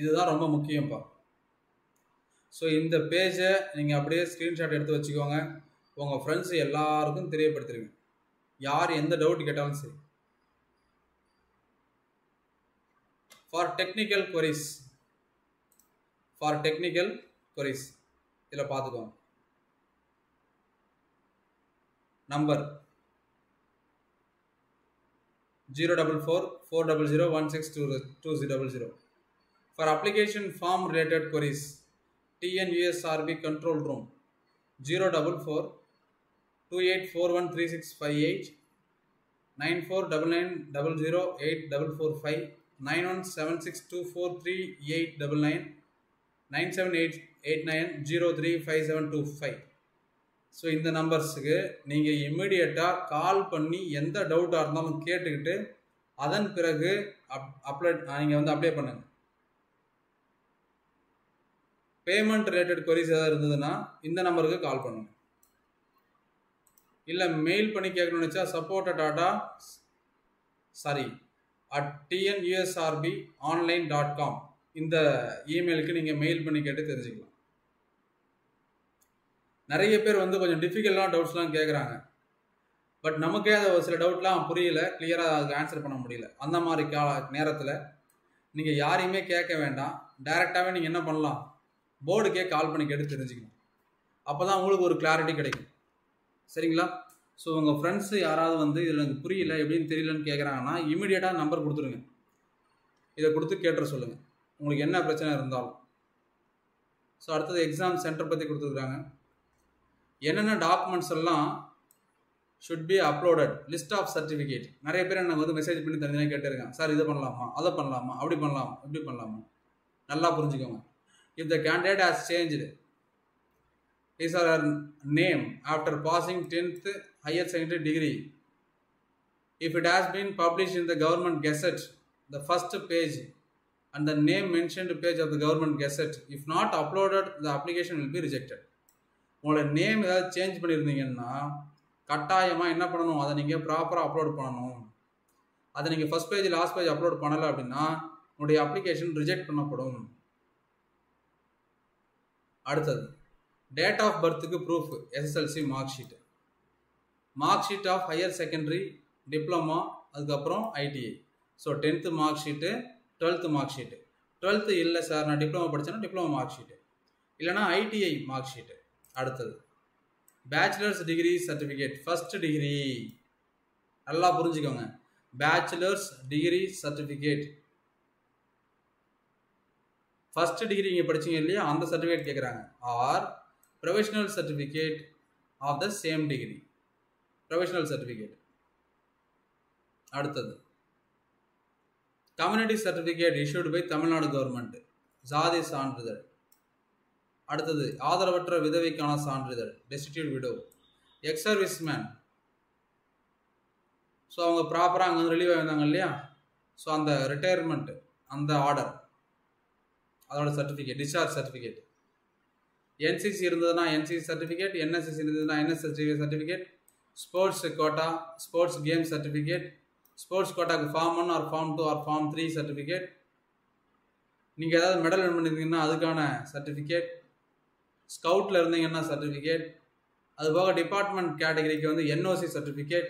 இதுதான் ரொம்ப முக்கியம்ப்பா. ஸோ இந்த பேஜை நீங்கள் அப்படியே ஸ்க்ரீன்ஷாட் எடுத்து வச்சுக்கோங்க, உங்கள் ஃப்ரெண்ட்ஸ் எல்லாருக்கும் தெரியப்படுத்துருங்க, யார் எந்த டவுட் கேட்டாலும் சரி. For technical queries for technical queries இதில் பார்த்துக்கோங்க. Number zero double four four double zero one six two two zero double zero for application form related queries TNUSRB control room zero double four two eight four one three six five eight nine four double nine double zero eight double four five nine one seven six two four three eight double nine nine seven eight eight nine zero three five seven two five. So இந்த நம்பர்ஸுக்கு நீங்கள் இம்மிடியட்டாக கால் பண்ணி எந்த டவுட்டாக இருந்தாலும் கேட்டுக்கிட்டு அதன் பிறகு அப் அப்ளை நீங்கள் வந்து அப்ளை பண்ணுங்கள். பேமெண்ட் ரிலேட்டட் குவரிஸ் ஏதாவது இருந்ததுன்னா இந்த நம்பருக்கு கால் பண்ணுங்கள். இல்லை மெயில் பண்ணி கேட்கணும்னு நினச்சா support at data sorry at TNUSRB online dot com இந்த இமெயிலுக்கு நீங்கள் மெயில் பண்ணி கேட்டு தெரிஞ்சுக்கலாம். நிறைய பேர் வந்து கொஞ்சம் டிஃபிகல்ட்டான டவுட்ஸ்லாம் கேட்குறாங்க, பட் நமக்கே அதை ஒரு சில டவுட்லாம் புரியல, கிளியராக அதுக்கு ஆன்சர் பண்ண முடியல. அந்த மாதிரி கா நேரத்தில் நீங்கள் யாரையுமே கேட்க வேண்டாம், டைரெக்டாகவே நீங்கள் என்ன பண்ணலாம், போர்டுக்கே கால் பண்ணி கேட்டு தெரிஞ்சுக்கலாம். அப்போ தான் உங்களுக்கு ஒரு கிளாரிட்டி கிடைக்கும், சரிங்களா? ஸோ உங்கள் ஃப்ரெண்ட்ஸு யாராவது வந்து இதில் எனக்கு புரியல எப்படின்னு தெரியலன்னு கேட்குறாங்கன்னா இமீடியட்டாக நம்பர் கொடுத்துருங்க, இதை கொடுத்து கேட்டுற சொல்லுங்கள். உங்களுக்கு என்ன பிரச்சனை இருந்தாலும் சோ அடுத்து எக்ஸாம் சென்டர் பத்தி கொடுத்திருக்காங்க என்னென்ன டாக்குமெண்ட்ஸ் எல்லாம் should be uploaded list of certificate நிறைய பேர் எனக்கு வந்து மெசேஜ் பண்ணி தனியா கேட்டிருக்காங்க சார் இது பண்ணலாமா அத பண்ணலாமா அப்படி பண்ணலாம் இப்படி பண்ணலாமா நல்லா புரிஞ்சுக்கோங்க if the candidate has changed his or her name after passing tenth higher secondary degree if it has been published in the government gazette the first page and the name mentioned page of the government gazette if not uploaded the application will be rejected உங்க name ஏதாவது change பண்ணிருந்தீங்கன்னா கட்டாயமா என்ன பண்ணனும் அத நீங்க ப்ராப்பரா upload பண்ணனும் அத நீங்க first page last page upload பண்ணல அப்படினா உங்க அப்ளிகேஷன் ரிஜெக்ட் பண்ணப்படும் அடுத்து டேட் ஆஃப் பர்த்க்கு proof SSLC mark sheet mark sheet of higher secondary diploma அதுக்கு அப்புறம் ITI so tenth mark sheet twelfth mark sheet twelfth இல்ல சார் நான் டிப்ளமா படிச்சேனா டிப்ளமா மார்க் ஷீட் இல்லனா ஐடிஐ மார்க் ஷீட் அடுத்து bachelor's degree certificate first degree நல்லா புரிஞ்சுக்கோங்க bachelor's degree certificate first degree நீங்க படிச்சீங்க இல்லையா அந்த certificate கேக்குறாங்க or professional certificate of the same degree professional certificate அடுத்து community certificate issued by Tamil Nadu government சாதி சான்றிதழ் அடுத்து ஆதரவற்ற விதவைக்கான சான்றிதழ் destitute widow ex serviceman so அவங்க ப்ராப்பரா அங்க ரிலீவ் ஆயிட்டாங்க இல்லையா சோ அந்த ரிட்டையர்மென்ட் அந்த ஆர்டர் அதோட சர்டிபிகேட் டிஸ்சார்ஜ் சர்டிபிகேட் என்சிசி இருந்ததுனா என்சிசி சர்டிபிகேட் என்எஸ்எஸ் இருந்ததுனா NSS certificate sports quota sports game certificate sports கோட்டாக்கு form one or form two or form three certificate நீங்க ஏதாவது மெடல் வின் பண்ணிருந்தீங்கன்னா அதுக்கான சர்டிபிகேட் ஸ்கவுட்ல இருந்தீங்கன்னா சர்டிபிகேட் அதுபோக டிபார்ட்மெண்ட் கேட்டகரிக்கு வந்து என்ஓசி சர்டிபிகேட்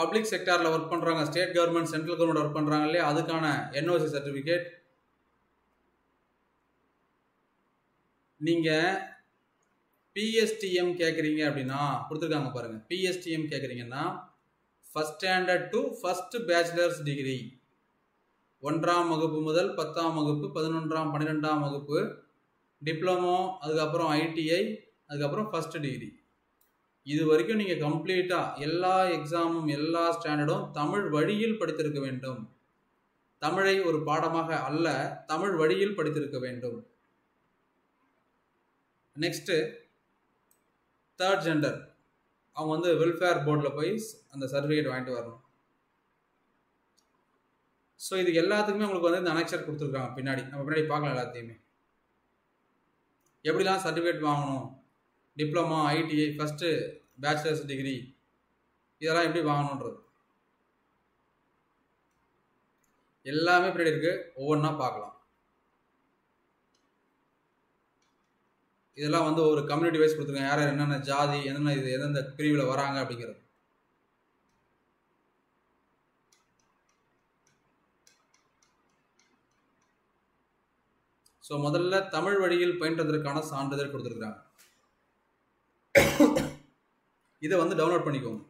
பப்ளிக் செக்டார்ல வர்க் பண்றாங்க state government central government work பண்றாங்க இல்லையா அதுக்கான என்ஓசி சர்டிபிகேட் நீங்க பிஎஸ்டிஎம் கேக்குறீங்க அப்படினா கொடுத்திருக்காங்க பாருங்க பிஎஸ்டிஎம் கேக்குறீங்கன்னா first standard to first bachelor's degree ஒன்றாம் வகுப்பு முதல் பத்தாம் வகுப்பு பதினொன்றாம் பன்னிரெண்டாம் வகுப்பு டிப்ளமோ அதுக்கு அப்புறம் ஐடிஐ அதுக்கு அப்புறம் ஃபர்ஸ்ட் டிகிரி இது வரைக்கும் நீங்க கம்ப்ளீட்டா எல்லா எக்ஸாமும் எல்லா ஸ்டாண்டர்டும் தமிழ் வழியில் படித்திருக்க வேண்டும் தமிழை ஒரு பாடமாக அல்ல தமிழ் வழியில் படித்திருக்க வேண்டும் நெக்ஸ்ட் தேர்ட் ஜெண்டர் அவங்க வந்து வெல்ஃபேர் போர்டில் போய் அந்த சர்டிஃபிகேட் வாங்கிட்டு வரணும் சோ இது எல்லாத்துக்குமே உங்களுக்கு வந்து இந்த அனெக்சர் கொடுத்திருக்காங்க பின்னாடி நம்ம பின்னாடி பார்க்கலாம் எல்லாத்தையுமே எப்படிலாம் சர்டிஃபிகேட் வாங்கணும் diploma ITI first bachelor's degree இதெல்லாம் எப்படி வாங்கணும்ன்றது எல்லாமே பின்னாடி இருக்கு ஒவ்வொன்றா பார்க்கலாம் இதெல்லாம் வந்து ஒரு கம்யூனிட்டி வைஸ் கொடுத்துருக்காங்க யார் யார் என்னென்ன ஜாதி என்னென்ன இது எந்தெந்த பிரிவில் வராங்க அப்படிங்கிறது சோ முதல்ல தமிழ் வழியில் பயின்றதற்கான சான்றிதழ் கொடுத்திருக்காங்க இத வந்து டவுன்லோட் பண்ணிக்கோங்க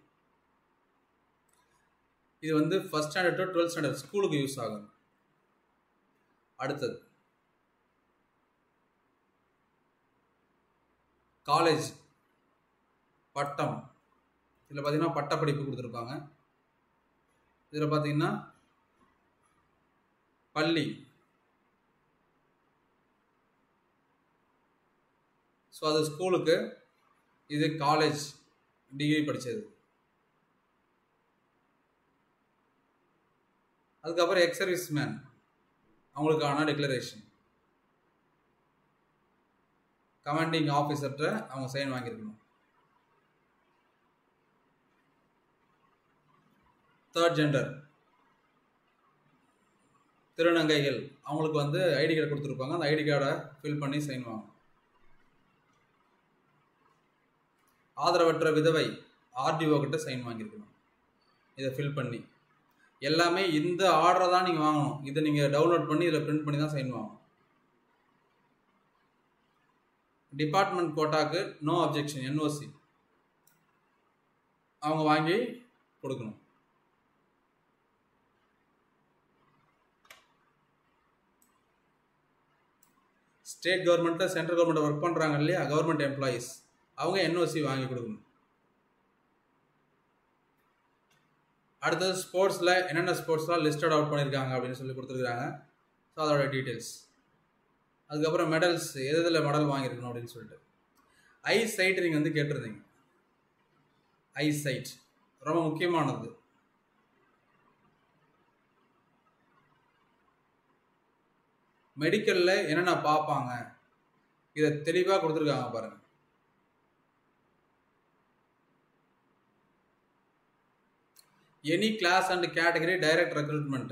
இது வந்து first standard to twelfth standard ஸ்கூலுக்கு யூஸ் ஆகும் அடுத்து காலேஜ் பட்டம் இதுல பாத்தீங்கன்னா பட்ட படிப்பு கொடுத்திருக்காங்க இதுல பாத்தீங்கன்னா பள்ளி சோ அது ஸ்கூலுக்கு இது காலேஜ் டிகிரி படிச்சது அதுக்கு அப்புறம் எக்ஸ் சர்வீஸ்மேன் அவங்களுக்கான டிக்ளரேஷன் கமாண்டிங் ஆபீசர்ட்ட அவங்க சைன் வாங்கிருக்கணும் தேர்ட் ஜெண்டர் திருநங்கைகள் அவங்களுக்கு வந்து ஐடி கார்டு கொடுத்துருப்பாங்க அந்த ஐடி கார்டை ஃபில் பண்ணி சைன் வாங்கணும் ஆதரவற்ற விதவை ஆர்டிஓ கிட்ட சைன் வாங்கியிருக்கணும் இதை ஃபில் பண்ணி எல்லாமே இந்த ஆர்டரை தான் நீங்கள் வாங்கணும் இதை நீங்கள் டவுன்லோட் பண்ணி இதில் பிரிண்ட் பண்ணி தான் சைன் வாங்கணும் டிபார்ட்மெண்ட் கோட்டாக்கு நோ அப்ஜெக்ஷன் என்ஓசி அவங்க வாங்கி கொடுக்கணும் state government, central government work pandranga government employees. Avanga N O C vaangi kudukum. Adutha sports la enna sports la listed out paniranga appdinu solli kuduthirukanga. So adoda details. Adukapra medals edhudhula medal vaangi irukku appdinu solittu. Eye sight ring vandu ketirundinga. Eye sight romba mukkiyamanadhu. Medical la enna paapanga idha theliva kuduthirukanga parunga. Any class and category direct recruitment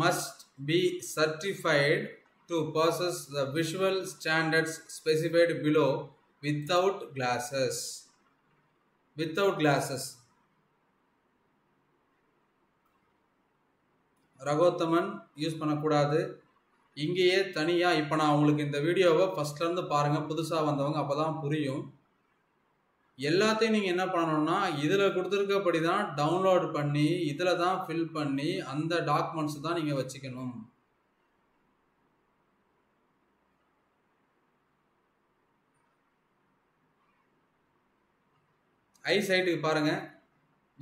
must be certified to possess the visual standards specified below without glasses. Without glasses. Raghotaman use panakudadu. Ingeye thaniya ipana ungalku indha video va first la irundhu paarenga pudusa vandavanga appadhaan puriyum. எல்லாத்தையும் நீங்க என்ன பண்ணனும்னா இதுல கொடுத்திருக்கபடி தான் download பண்ணி இதல தான் fill பண்ணி அந்த டாக்குமெண்ட்ஸ் தான் நீங்க வச்சிக்கணும். ஐ சைட்டுக்கு பாருங்க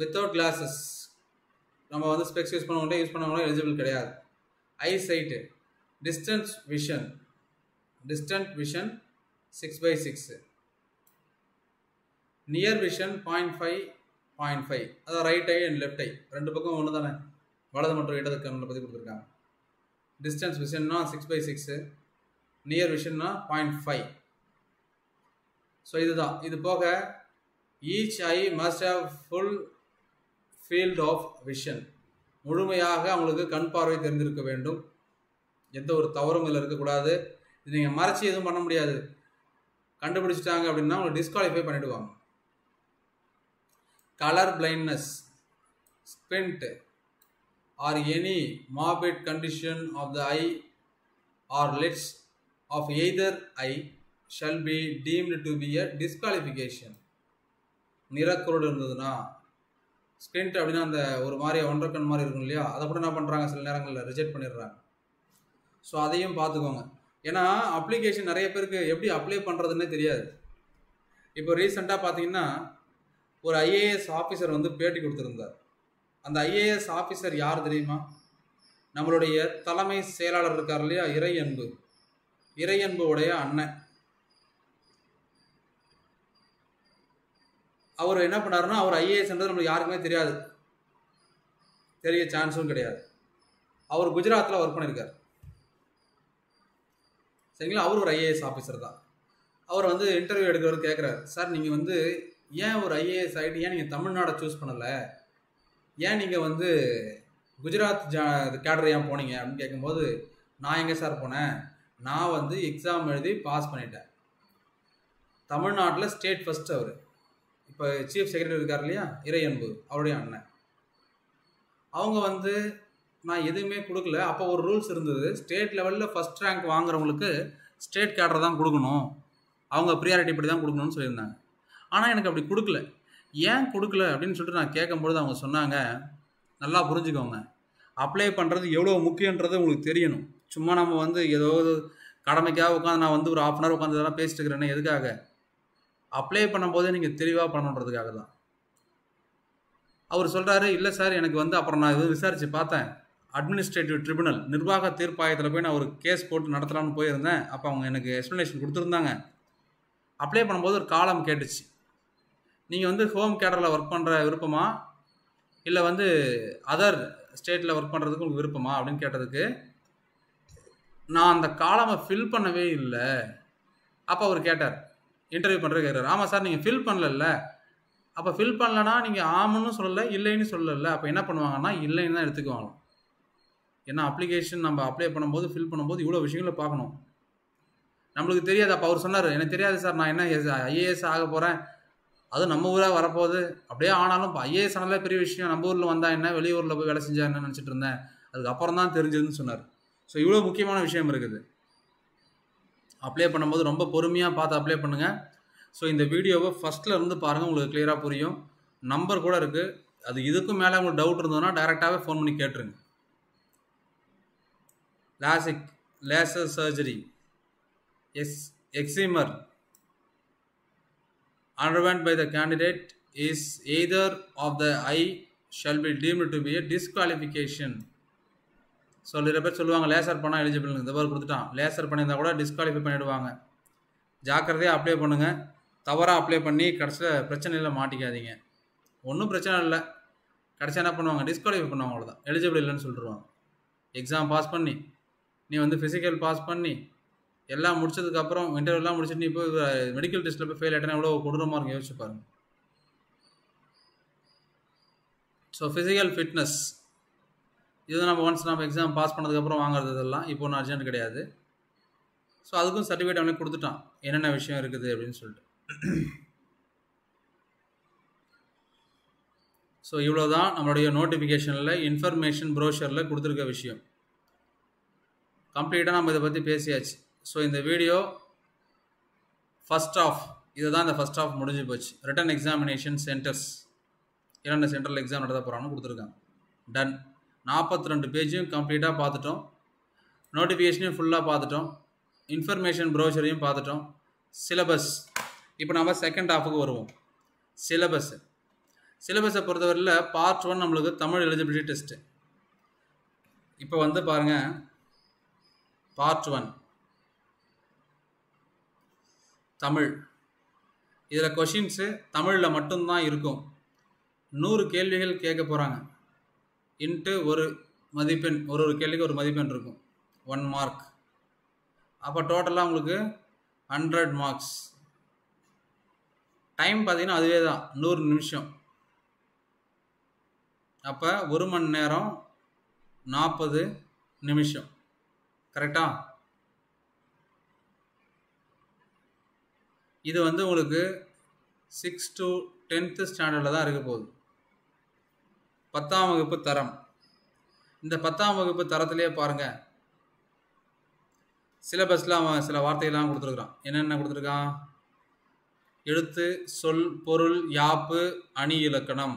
without glasses நம்ம வந்து ஸ்பெக்ஸ் யூஸ் பண்ணவங்க யூஸ் பண்ணவங்க எலிஜிபிள் கிடையாது. Eye sight distance vision distant vision six by six near vision zero point five zero point five that's right eye and left eye rendu pakkam onnu thana valadu mattum idadu kannula padi kuduthirukanga distance vision na six by six near vision na zero point five so idu da idu poga each eye must have full field of vision mulumayaga avangalukku kan paarvai therindirukka vendum edha oru thavarungal irukku kudadu idu neenga marachi edum panna mudiyadu kandupidichitaanga appadina avanga disqualify panniduvanga. Color blindness, squint, or any morbid condition of the eye or lids of either eye shall be deemed to be a disqualification. Nirakurudu irundhudna squint அப்படினா அந்த ஒரு மாதிரி ஒன்றரை கண் மாதிரி இருக்கும் இல்லையா அத கூட என்ன பண்றாங்க சில நேரங்கள்ல ரிஜெக்ட் பண்ணிடுறாங்க. சோ அதையும் பாத்துக்கோங்க. ஏனா அப்ளிகேஷன் நிறைய பேருக்கு எப்படி அப்ளை பண்றதுன்னே தெரியாது. இப்போ ரீசன்ட்டா பாத்தீங்கன்னா ஒரு ஐஏஎஸ் ஆபீசர் வந்து பேட்டி கொடுத்திருந்தார். அந்த ஐஏஎஸ் ஆபீசர் யார் தெரியுமா? நம்மளுடைய தலைமை செயலாளர் இருக்கார் இல்லையா இறையன்பு இறையன்பு உடைய அண்ணன். அவர் என்ன பண்ணாருன்னா அவர் ஐஏஎஸ்ன்றது நமக்கு யாருக்குமே தெரியாது தெரிய சான்ஸும் கிடையாது. அவர் குஜராத்தில் ஒர்க் பண்ணியிருக்கார் சரிங்களா. அவர் ஒரு ஐஏஎஸ் ஆபீசர் தான். அவர் வந்து இன்டர்வியூ எடுக்கிறவர் கேட்குறாரு சார் நீங்கள் வந்து ஏன் ஒரு ஐஏஎஸ் ஐடி ஏன் நீங்கள் தமிழ்நாடை சூஸ் பண்ணலை ஏன் நீங்கள் வந்து குஜராத் ஜா கேடர் ஏன் போனீங்க அப்படின்னு கேட்கும்போது நான் எங்கே சார் போனேன் நான் வந்து எக்ஸாம் எழுதி பாஸ் பண்ணிட்டேன் தமிழ்நாட்டில் ஸ்டேட் ஃபஸ்ட் அவர் இப்போ சீஃப் செக்ரட்டரி இருக்கார் இல்லையா இறையன்பு அவருடைய அண்ணன் அவங்க வந்து நான் எதுவுமே கொடுக்கல. அப்போ ஒரு ரூல்ஸ் இருந்தது ஸ்டேட் லெவலில் ஃபஸ்ட் ரேங்க் வாங்குறவங்களுக்கு ஸ்டேட் கேடரை தான் கொடுக்கணும் அவங்க ப்ரியாரிட்டி படி தான் கொடுக்கணும்னு சொல்லியிருந்தாங்க. ஆனால் எனக்கு அப்படி கொடுக்கல ஏன் கொடுக்கல அப்படின்னு சொல்லிட்டு நான் கேட்கும்பொழுது அவங்க சொன்னாங்க நல்லா புரிஞ்சுக்கோங்க அப்ளை பண்ணுறது எவ்வளோ முக்கியன்றது உங்களுக்கு தெரியணும். சும்மா நம்ம வந்து ஏதோ கடமைக்காக உட்காந்து நான் வந்து ஒரு ஹாஃப் அன் ஹவர் உட்காந்து இதெல்லாம் பேசிட்டு இருக்கிறேன்னு எதுக்காக அப்ளை பண்ணும்போதே நீங்கள் தெளிவாக பண்ணுன்றதுக்காக தான். அவர் சொல்கிறாரு இல்லை சார் எனக்கு வந்து அப்புறம் நான் எதுவும் விசாரித்து பார்த்தேன் அட்மினிஸ்ட்ரேட்டிவ் ட்ரிபுனல் நிர்வாக தீர்ப்பாயத்தில் போய் நான் ஒரு கேஸ் போட்டு நடத்தலாம்னு போயிருந்தேன். அப்போ அவங்க எனக்கு எக்ஸ்ப்ளனேஷன் கொடுத்துருந்தாங்க. அப்ளை பண்ணும்போது ஒரு காலம் கேட்டுச்சு நீங்கள் வந்து ஹோம் கேடரில் ஒர்க் பண்ணுற விருப்பமா இல்லை வந்து அதர் ஸ்டேட்டில் ஒர்க் பண்ணுறதுக்கு உங்களுக்கு விருப்பமா அப்படின்னு கேட்டதுக்கு நான் அந்த காலமை ஃபில் பண்ணவே இல்லை. அப்போ அவர் கேட்டார் இன்டர்வியூ பண்ணுறது கேட்குறாரு ஆமாம் சார் நீங்கள் ஃபில் பண்ணல அப்போ ஃபில் பண்ணலன்னா நீங்கள் ஆமுன்னு சொல்லலை இல்லைன்னு சொல்லலை அப்போ என்ன பண்ணுவாங்கன்னா இல்லைன்னு தான் எடுத்துக்குவாங்க. ஏன்னா அப்ளிகேஷன் நம்ம அப்ளை பண்ணும்போது ஃபில் பண்ணும்போது இவ்வளோ விஷயங்களை பார்க்கணும் நம்மளுக்கு தெரியாது. அப்போ அவர் சொன்னார் எனக்கு தெரியாது சார் நான் என்ன ஐஏஎஸ் ஆக போகிறேன் அதுவும் நம்ம ஊராக வரப்போகுது அப்படியே ஆனாலும் இப்போ ஐஏஎஸ் ஆனாலே பெரிய விஷயம் நம்ம ஊரில் வந்தால் என்ன வெளியூரில் போய் வேலை செஞ்சால் என்ன நினச்சிட்டு இருந்தேன் அதுக்கப்புறம் தான் தெரிஞ்சதுன்னு சொன்னார். ஸோ இவ்வளோ முக்கியமான விஷயம் இருக்குது அப்ளை பண்ணும்போது ரொம்ப பொறுமையாக பார்த்து அப்ளை பண்ணுங்கள். ஸோ இந்த வீடியோவை ஃபஸ்ட்டில் இருந்து பாருங்கள் உங்களுக்கு கிளியராக புரியும். நம்பர் கூட இருக்குது அது இதுக்கும் மேலே உங்களுக்கு டவுட் இருந்ததுன்னா டேரெக்டாகவே ஃபோன் பண்ணி கேட்டுருங்க. LASIK laser surgery, ex eczema underwent by the candidate is either of the eye shall be deemed to be a disqualification. So, little bit சொல்லுவாங்க லேசர் பண்ண eligible இந்த பேர் கொடுத்துட்டான் லேசர் பண்ணினா கூட disqualify பண்ணிடுவாங்க ஜாக்கிரதையா அப்ளை பண்ணுங்க தவறா அப்ளை பண்ணி கடைசில பிரச்சனையில மாட்டிக்காதீங்க ஒண்ணும் பிரச்சனை இல்ல கடைசில என்ன பண்ணுவாங்க disqualify பண்ணுவாங்க அவ்வளவுதான் eligible இல்லன்னு சொல்லிடுவாங்க எக்ஸாம் பாஸ் பண்ணி நீ வந்து physical பாஸ் பண்ணி எல்லாம் முடிச்சதுக்கு அப்புறம் இன்டர்வியூ எல்லாம் முடிச்சிட்டு நீ போய் medical testல போய் ஃபெயில் ஆயிட்டனா எவ்வளவு கொடூரமா இருக்கும் யோசிச்சு பாருங்க So physical fitness இது நம்ம once நம்ம எக்ஸாம் பாஸ் பண்ணதுக்கு அப்புறம் வாங்குறது இதெல்லாம் இப்போ நான் अर्जेंट கிடையாது சோ அதுக்கும் सर्टिफिकेट அவனே கொடுத்துட்டான் என்னென்ன விஷயம் இருக்குது அப்படினு சொல்லிட்டு சோ இவ்வளவு தான் நம்மளுடைய நோட்டிஃபிகேஷன்ல இன்ஃபர்மேஷன் ப்ரோஷர்ல கொடுத்திருக்க விஷயம் கம்ப்ளீட்டா நாம இத பத்தி பேசியாச்சு சோ இந்த வீடியோ ஃபர்ஸ்ட் ஆஃப் இதுதான் இந்த ஃபர்ஸ்ட் ஆஃப் முடிஞ்சு போச்சு ரிட்டன் எக்ஸாமினேஷன் சென்டர்ஸ் இரண்டு சென்ட்ரல் எக்ஸாம் நடத்த போறானு கொடுத்திருக்காங்க டன் forty-two பேஜையும் கம்ப்ளீட்டா பார்த்துட்டோம் நோட்டிஃபிகேஷனையும் ஃபுல்லா பார்த்துட்டோம் இன்ஃபர்மேஷன் ப்ரோஷரையும் பார்த்துட்டோம் சிலபஸ் இப்போ நாம செகண்ட் ஹாஃப்க்கு வருவோம் சிலபஸ் சிலபஸை பொறுத்தவரையில பார்ட் one நமக்கு தமிழ் எலிஜிபிலிட்டி டெஸ்ட் இப்போ வந்து பாருங்க பார்ட் one தமிழ் இதல क्वेश्चंस தமிழ்ல மட்டும் தான் இருக்கும் நூறு கேள்விகள் கேட்க போறாங்க இன்ட்டு ஒரு மதிப்பெண் ஒரு ஒரு கேள்விக்கு ஒரு மதிப்பெண் இருக்கும் one மார்க் அப்ப டோட்டலா உங்களுக்கு one hundred மார்க்ஸ் டைம் பாத்தீங்கன்னா அதுவே தான் நூறு நிமிஷம் அப்ப ஒரு மணி நேரம் forty நிமிஷம் கரெக்ட்டா இது வந்து உங்களுக்கு six to tenth ஸ்டாண்டர்ட்ல தான் இருக்க போகுது பத்தாம் வகுப்பு தரம் இந்த பத்தாம் வகுப்பு தரத்திலே பாருங்க சிலபஸ்ல சில வார்த்தைகள் கொடுத்திருக்கான் என்னென்ன கொடுத்திருக்கான் எழுத்து சொல் பொருள் யாப்பு அணி இலக்கணம்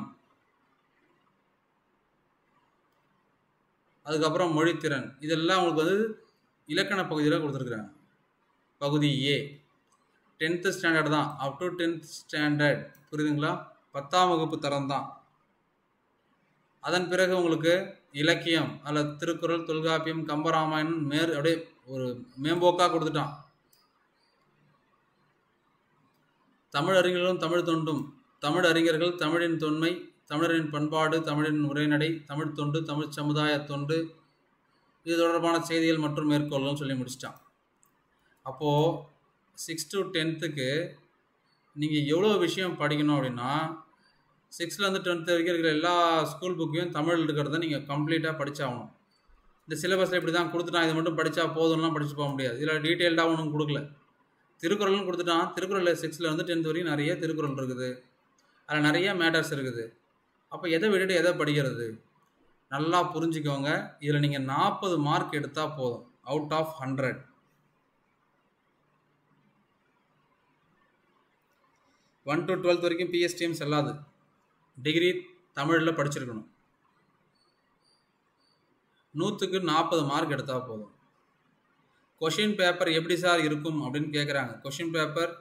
அதுக்கு அப்புறம் மொழி திறன் இதெல்லாம் உங்களுக்கு வந்து இலக்கண பகுதியில கொடுத்திருக்காங்க பகுதி A tenth ஸ்டாண்டர்ட் தான் up to tenth ஸ்டாண்டர்ட் புரியுதுங்களா பத்தாம் வகுப்பு தரம் தான் அதன் பிறகு உங்களுக்கு இலக்கியம் அல்ல திருக்குறள் தொல்காப்பியம் கம்பராமாயணம் மேர் அப்படியே ஒரு மேம்போக்கா கொடுத்துட்டான் தமிழ் அறிஞர்களும் தமிழ் தொண்டும் தமிழ் அறிஞர்கள் தமிழின் தொன்மை தமிழரின் பண்பாடு தமிழின் உரைநடை தமிழ் தொண்டு தமிழ் சமுதாய தொண்டு இது தொடர்பான செய்திகள் மற்றும் மேற்கொள்ளணும்னு சொல்லி முடிச்சிட்டான் அப்போ six to tenth-க்கு நீங்க எவ்வளவு விஷயம் படிக்கணும் அப்படினா sixth and tenth வரைக்கும் இருக்கிற எல்லா ஸ்கூல் புக்கையும் தமிழ்ல இருக்கறத நீங்க கம்ப்ளீட்டா படிச்சாகணும். இந்த சிலபஸ்ல இப்படி தான் கொடுத்துட்டான் இது மட்டும் படிச்சா போதும்லாம் படிச்சு போக முடியாது. இதுல டீடைல்டா ஒண்ணும் கொடுக்கல. திருக்குறளும் கொடுத்துட்டான். திருக்குறள்ல sixth ல இருந்து tenth வரைக்கும் நிறைய திருக்குறள் இருக்குது. அதுல நிறைய மேட்டர்ஸ் இருக்குது. அப்ப எதை விட்டுட்டு எதை படிக்கிறது? நல்லா புரிஞ்சுக்கோங்க. இதுல நீங்க forty மார்க் எடுத்தா போதும். Out of one hundred. one to twelfth வரைக்கும் P S T Ms எல்லாது. Degree தமிழ்ல படிச்சிருக்கணும் நூற்றுக்கு forty மார்க் எடுத்தா போதும் क्वेश्चन பேப்பர் எப்படி சார் இருக்கும் அப்படினு கேக்குறாங்க क्वेश्चन பேப்பர்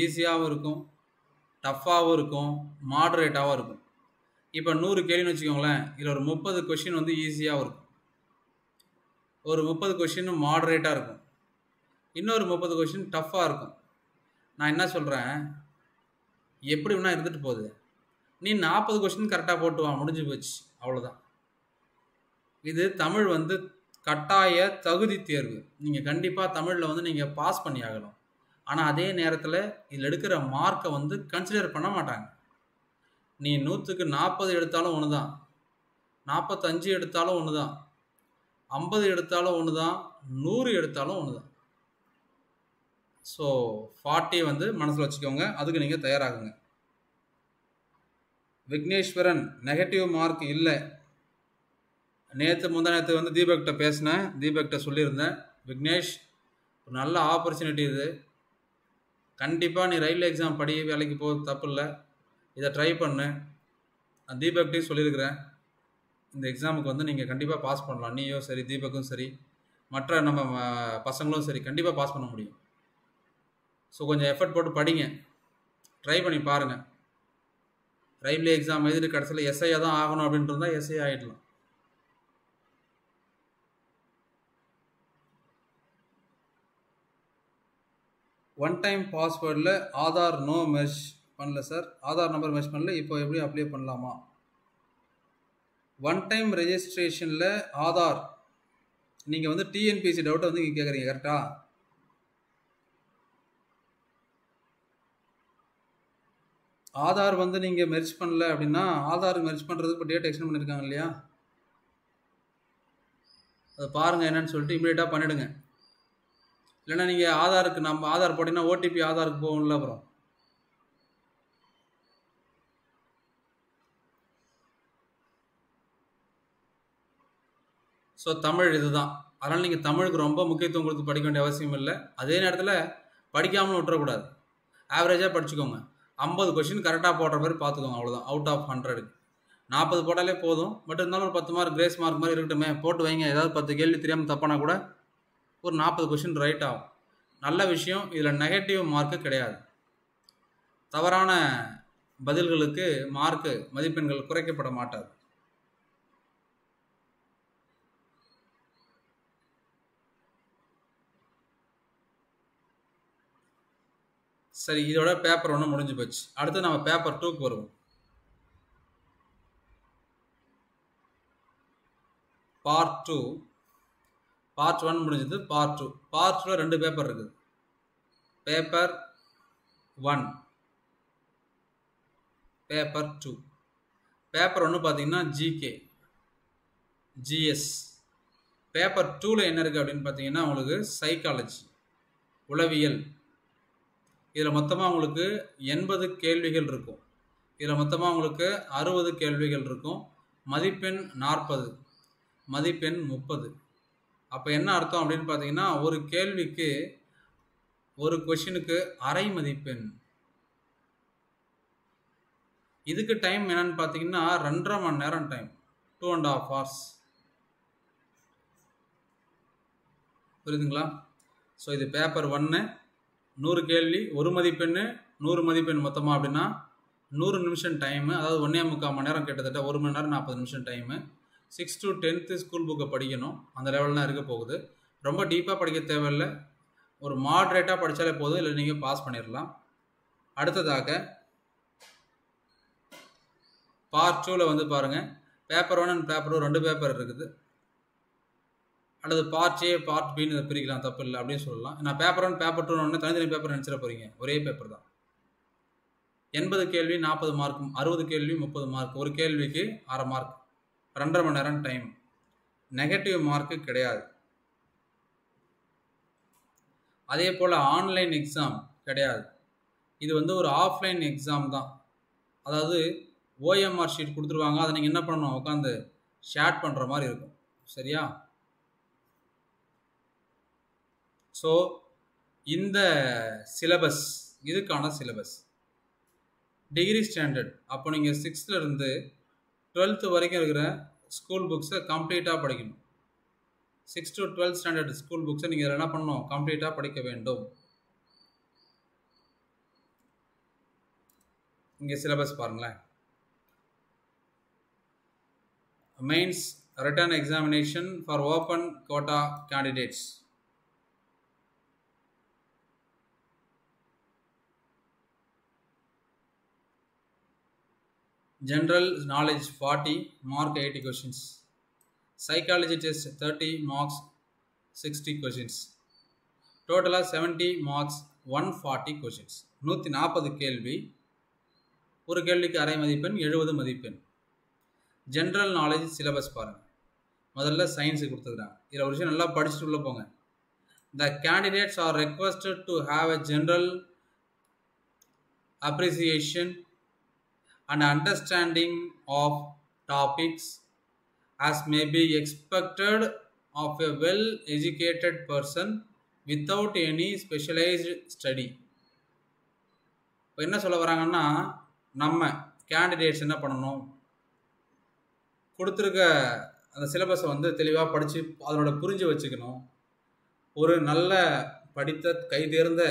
ஈஸியாவும் இருக்கும் டஃபாவும் இருக்கும் மாடரேட்டாவும் இருக்கும் இப்போ நூறு கேள்வின்னு வெச்சுக்கோங்களேன் இதுல ஒரு thirty क्वेश्चन வந்து ஈஸியா இருக்கும் ஒரு thirty क्वेश्चन மாடரேட்டா இருக்கும் இன்னொரு thirty क्वेश्चन டஃபா இருக்கும் நான் என்ன சொல்றேன் எப்படி வேணா இருந்துட்டு போகுது நீ forty क्वेश्चन கரெக்ட்டா போட்டு வா முடிஞ்சு போச்சு அவ்வளவுதான் இது தமிழ் வந்து கட்டாய தகுதி தேர்வு நீங்க கண்டிப்பா தமிழ்ல வந்து நீங்க பாஸ் பண்ணியாகணும் ஆனா அதே நேரத்துல இதில எடுக்கிற மார்க்க வந்து கன்சிடர் பண்ண மாட்டாங்க நீ நூற்றுக்கு forty எடுத்தாலும் ஒண்ணுதான் forty-five எடுத்தாலும் ஒண்ணுதான் fifty எடுத்தாலும் ஒண்ணுதான் one hundred எடுத்தாலும் ஒண்ணுதான் சோ forty வந்து மனசுல வச்சுக்கோங்க அதுக்கு நீங்க தயாராகுங்க Vigneshwaran negative mark இல்லை நேத்து முந்தநேத்து வந்து Deepak கிட்ட பேசினேன் Deepak கிட்ட சொல்லிருந்தேன் விக்னேஷ் ஒரு நல்ல opportunity இது கண்டிப்பா நீ ரயில்வே எக்ஸாம் படி வேலைக்கு போ தப்பு இல்ல இத ட்ரை பண்ணு நான் Deepak கிட்ட சொல்லிருக்கேன் இந்த எக்ஸாமுக்கு வந்து நீங்க கண்டிப்பா பாஸ் பண்ணலாம் நீயோ சரி Deepak-கும் சரி மற்ற நம்ம பசங்களும் சரி கண்டிப்பா பாஸ் பண்ண முடியும் சோ கொஞ்சம் எஃபோர்ட் போட்டு படிங்க ட்ரை பண்ணி பாருங்க ரயில்வே எக்ஸாம் எழுதி கடைசில எஸ்ஐ தான் ஆகணும் அப்படின்றதா எஸ்ஐ ஆயிடலாம் one time password la aadhar no mesh pannala sir aadhar number mesh pannala ipo eppadi apply pannalama one time registration la aadhar neenga vandu T N P S C doubt vandu kekkreenga correct ah aadhar vandu neenga merge pannala appadina aadhar merge pandradhukku date extend pannirukanga illaya adha paarenga enna nu solli immediate ah pannidunga இல்லனா நீங்க ஆதாருக்கு நம்ம ஆதார் போடினா O T P ஆதாருக்கு போகும்ல bro so Tamil இதுதான் அதனால நீங்க தமிழுக்கு ரொம்ப முக்கியத்துவம் கொடுத்து படிக்க வேண்டிய அவசியம் இல்ல அதே நேரத்துல படிக்காம விட்டுற கூடாது ஆவரேஜா படிச்சுக்கோங்க ஐம்பது क्वेश्चन கரெக்ட்டா போட்ற மாதிரி பாத்துக்கோங்க அவ்வளவுதான் out of one hundred forty போட்டாலே போதும் பட் இருந்தாலும் ஒரு ten மார்க் கிரேஸ் மார்க் மாதிரி இருக்கட்டுமே போட்டு வைங்க ஏதாவது ten கேள்வி தெரியாம தப்பானா கூட ஒரு forty क्वेश्चन ரைட் ஆகும் நல்ல விஷயம் இதுல நெகட்டிவ் மார்க் கிடையாது தவறான பதில்களுக்கு மார்க் மதிப்பெண்கள் குறைக்கப்பட மாட்டாது சரி இதோட பேப்பர் one முடிஞ்சு போச்சு அடுத்து நாம பேப்பர் two க்கு வருவோம் பார்ட் two Part one முடிஞ்சது Part two Part two ரெண்டு பேப்பர் இருக்கு Paper one Paper two Paper one பாத்தீங்கன்னா G K G S Paper two ல என்ன இருக்கு அப்படினு பாத்தீங்கன்னா உங்களுக்கு சைக்காலஜி உளவியல் இதல மொத்தமா உங்களுக்கு eighty கேள்விகள் இருக்கும் இதல மொத்தமா உங்களுக்கு sixty கேள்விகள் இருக்கும் மதிப்பெண் forty மதிப்பெண் thirty அப்ப என்ன அர்த்தம் அப்படினு பாத்தீங்கன்னா ஒரு கேள்விக்கு ஒரு क्वेश्चनக்கு அரை மதிப்பெண் இதுக்கு டைம் என்னன்னு பாத்தீங்கன்னா two and a half மணி நேரம் time two and a half hours புரியுதுங்களா சோ இது பேப்பர் one one hundred கேள்வி ஒரு மதிப்பெண் one hundred மதிப்பெண் மொத்தமா அப்படினா one hundred நிமிஷம் டைம் அதாவது one and a half மணி நேரம் கிட்டத்தட்ட one மணி நேரம் forty நிமிஷம் time six to tenth school book படிக்கணும் அந்த லெவல்ல இருக்க போகுது ரொம்ப டீப்பா படிக்க தேவையில்லை ஒரு மாடரேட்டா படிச்சாலே போதும் இல்ல நீங்க பாஸ் பண்ணிரலாம் அடுத்ததாக பார்ட் two ல வந்து பாருங்க paper one and paper two ரெண்டு பேப்பர் இருக்குது அல்லது பார்ட் A பார்ட் B ன்னு பிரிக்கலாம் தப்பு இல்ல அப்படியே சொல்லலாம் நான் பேப்பர் one பேப்பர் two ன்னு தனித்தனி பேப்பர் நினைச்சிர போறீங்க ஒரே பேப்பர் தான் eighty கேள்வி forty மார்க் sixty கேள்வி thirty மார்க் ஒரு கேள்விக்கு six mark two and a half மணி நேரம் டைம் நெகட்டிவ் மார்க் கிடையாது அதே போல ஆன்லைன் எக்ஸாம் கிடையாது இது வந்து ஒரு ஆஃப்லைன் எக்ஸாம் தான் அதாவது O M R ஷீட் கொடுத்துருவாங்க அத நீங்க என்ன பண்ணனும் உட்கார்ந்து ஷேர் பண்ற மாதிரி இருக்கும் சரியா சோ இந்த சிலபஸ் இதுக்கான சிலபஸ் டிகிரி ஸ்டாண்டர்ட் அப்போ நீங்க sixth ல இருந்து twelfth வரைக்கும் இருக்கிற ஸ்கூல் books-ஐ கம்ப்ளீட்டா படிக்கணும் six to twelfth standard school books-ஐ நீங்க என்ன பண்ணனும் கம்ப்ளீட்டா படிக்க வேண்டும் இங்க சிலபஸ் பாருங்களேன் mains written examination for open quota candidates general knowledge forty mark eighty questions psychology test thirty marks sixty questions total seventy marks one hundred forty questions one hundred forty கேள்வி ஒரு கேள்விக்கு அரை மதிப்பெண் seventy மதிப்பெண் general knowledge syllabus பாருங்க முதல்ல science கொடுத்துறாங்க இத ஒரு விஷயம் நல்லா படிச்சிட்டு உள்ள போங்க the candidates are requested to have a general appreciation and understanding of topics as may be expected of a well educated person without any specialized study இப்ப என்ன சொல்ல வராங்கன்னா நம்ம கேண்டிடேட்ஸ் என்ன பண்ணனும் கொடுத்திருக்க அந்த சிலபஸ் வந்து தெளிவா படிச்சு அதனோட புரிஞ்சு வச்சுக்கணும் ஒரு நல்ல படித்த கை தேர்ந்த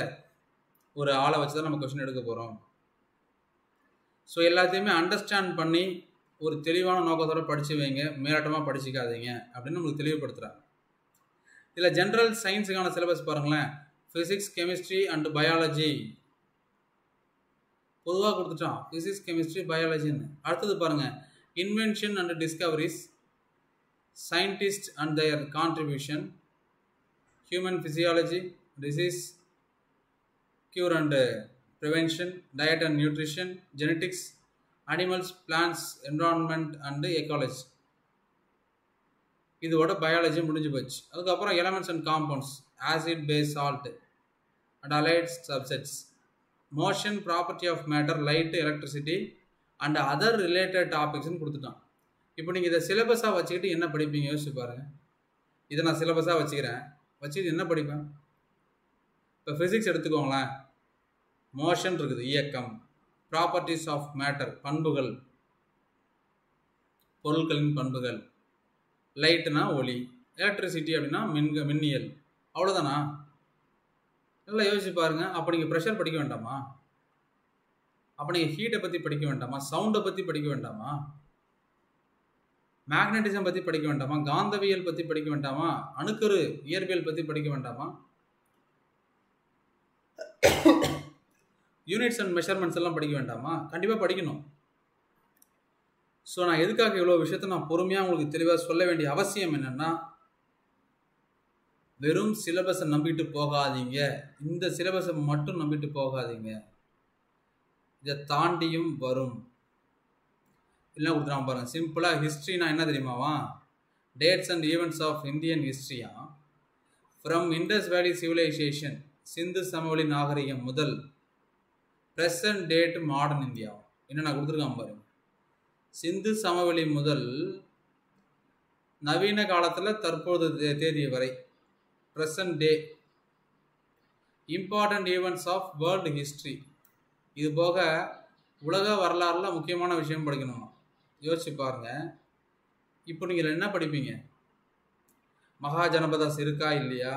ஒரு ஆளை வச்சு தான் நம்ம क्वेश्चन எடுக்க போறோம் சோ எல்லாத்தையுமே அண்டர்ஸ்டாண்ட் பண்ணி ஒரு தெளிவான நோக்கத்தோட படிச்சு வைங்க மேலட்டமா படிச்சிக்காதீங்க அப்படினு உங்களுக்கு தெளிவுபடுத்துறாங்க இதுல ஜெனரல் சயின்ஸ்கான சிலபஸ் பாருங்களேன் physics chemistry and biology பொதுவா கொடுத்துட்டான் physics chemistry biology ன்னு அடுத்து பாருங்க invention and discoveries scientists and their contribution human physiology disease cure and prevention diet and nutrition genetics animals plants environment and ecology இதோட biology முடிஞ்சு போச்சு அதுக்கு அப்புறம் elements and compounds acid base salt and allied subsets motion property of matter light electricity and other related topics னு கொடுத்துட்டான் இப்போ நீங்க இத சிலபஸா வச்சிட்டு என்ன படிப்பீங்க யோசிச்சு பாருங்க இத நான் சிலபஸா வச்சிக்கிறேன் வச்சிட்டு என்ன படிப்பேன் இப்போ physics எடுத்துக்கோங்களேன் motion இருக்குது இயக்கம் properties of matter பண்புகள் பொருட்களின் பண்புகள் light na ஒளி electricity அப்படினா மின்னியல் அவ்வளவுதானா நல்லா யோசிச்சு பாருங்க அப்ப நீங்க பிரஷர் படிக்க வேண்டாமா அப்ப நீங்க ஹீட் பத்தி படிக்க வேண்டாமா சவுண்ட் பத்தி படிக்க வேண்டாமா மேக்னட்டிசம் பத்தி படிக்க வேண்டாமா காந்தவியல் பத்தி படிக்க வேண்டாமா அணுக்கரு இயற்பியல் பத்தி படிக்க வேண்டாமா யூனிட்ஸ் அண்ட் மெஷர்மென்ட்ஸ் எல்லாம் படிக்க வேண்டாமா கண்டிப்பா படிக்கணும் சோ நான் எதுக்காக இவ்வளவு விஷயத்தை நான் பொறுமையா உங்களுக்கு தெளிவா சொல்ல வேண்டிய அவசியம் என்னன்னா வெறும் சிலபஸை நம்பிட்டு போகாதீங்க இந்த சிலபஸை மட்டும் நம்பிட்டு போகாதீங்க இத தாண்டியும் வரும் இல்ல உட்கார்ந்து பாருங்க சிம்பிளா ஹிஸ்டரினா என்ன தெரியுமாவா dates and events of Indian ஹிஸ்டரியா from Indus Valley civilization Sindhu சமவெளி நாகரிகம் முதல் present date modern India என்ன நான் கொடுத்திருக்கேன் பாருங்க சிந்து சமவெளி முதல் நவீன காலத்துல தற்போது தேதி வரை present day important events of world history இது போக உலக வரலாறுல முக்கியமான விஷயம் படிக்கணும் யோசிச்சு பாருங்க இப்போ நீங்க என்ன படிப்பீங்க மகாஜனபதாஸ் இருக்கா இல்லையா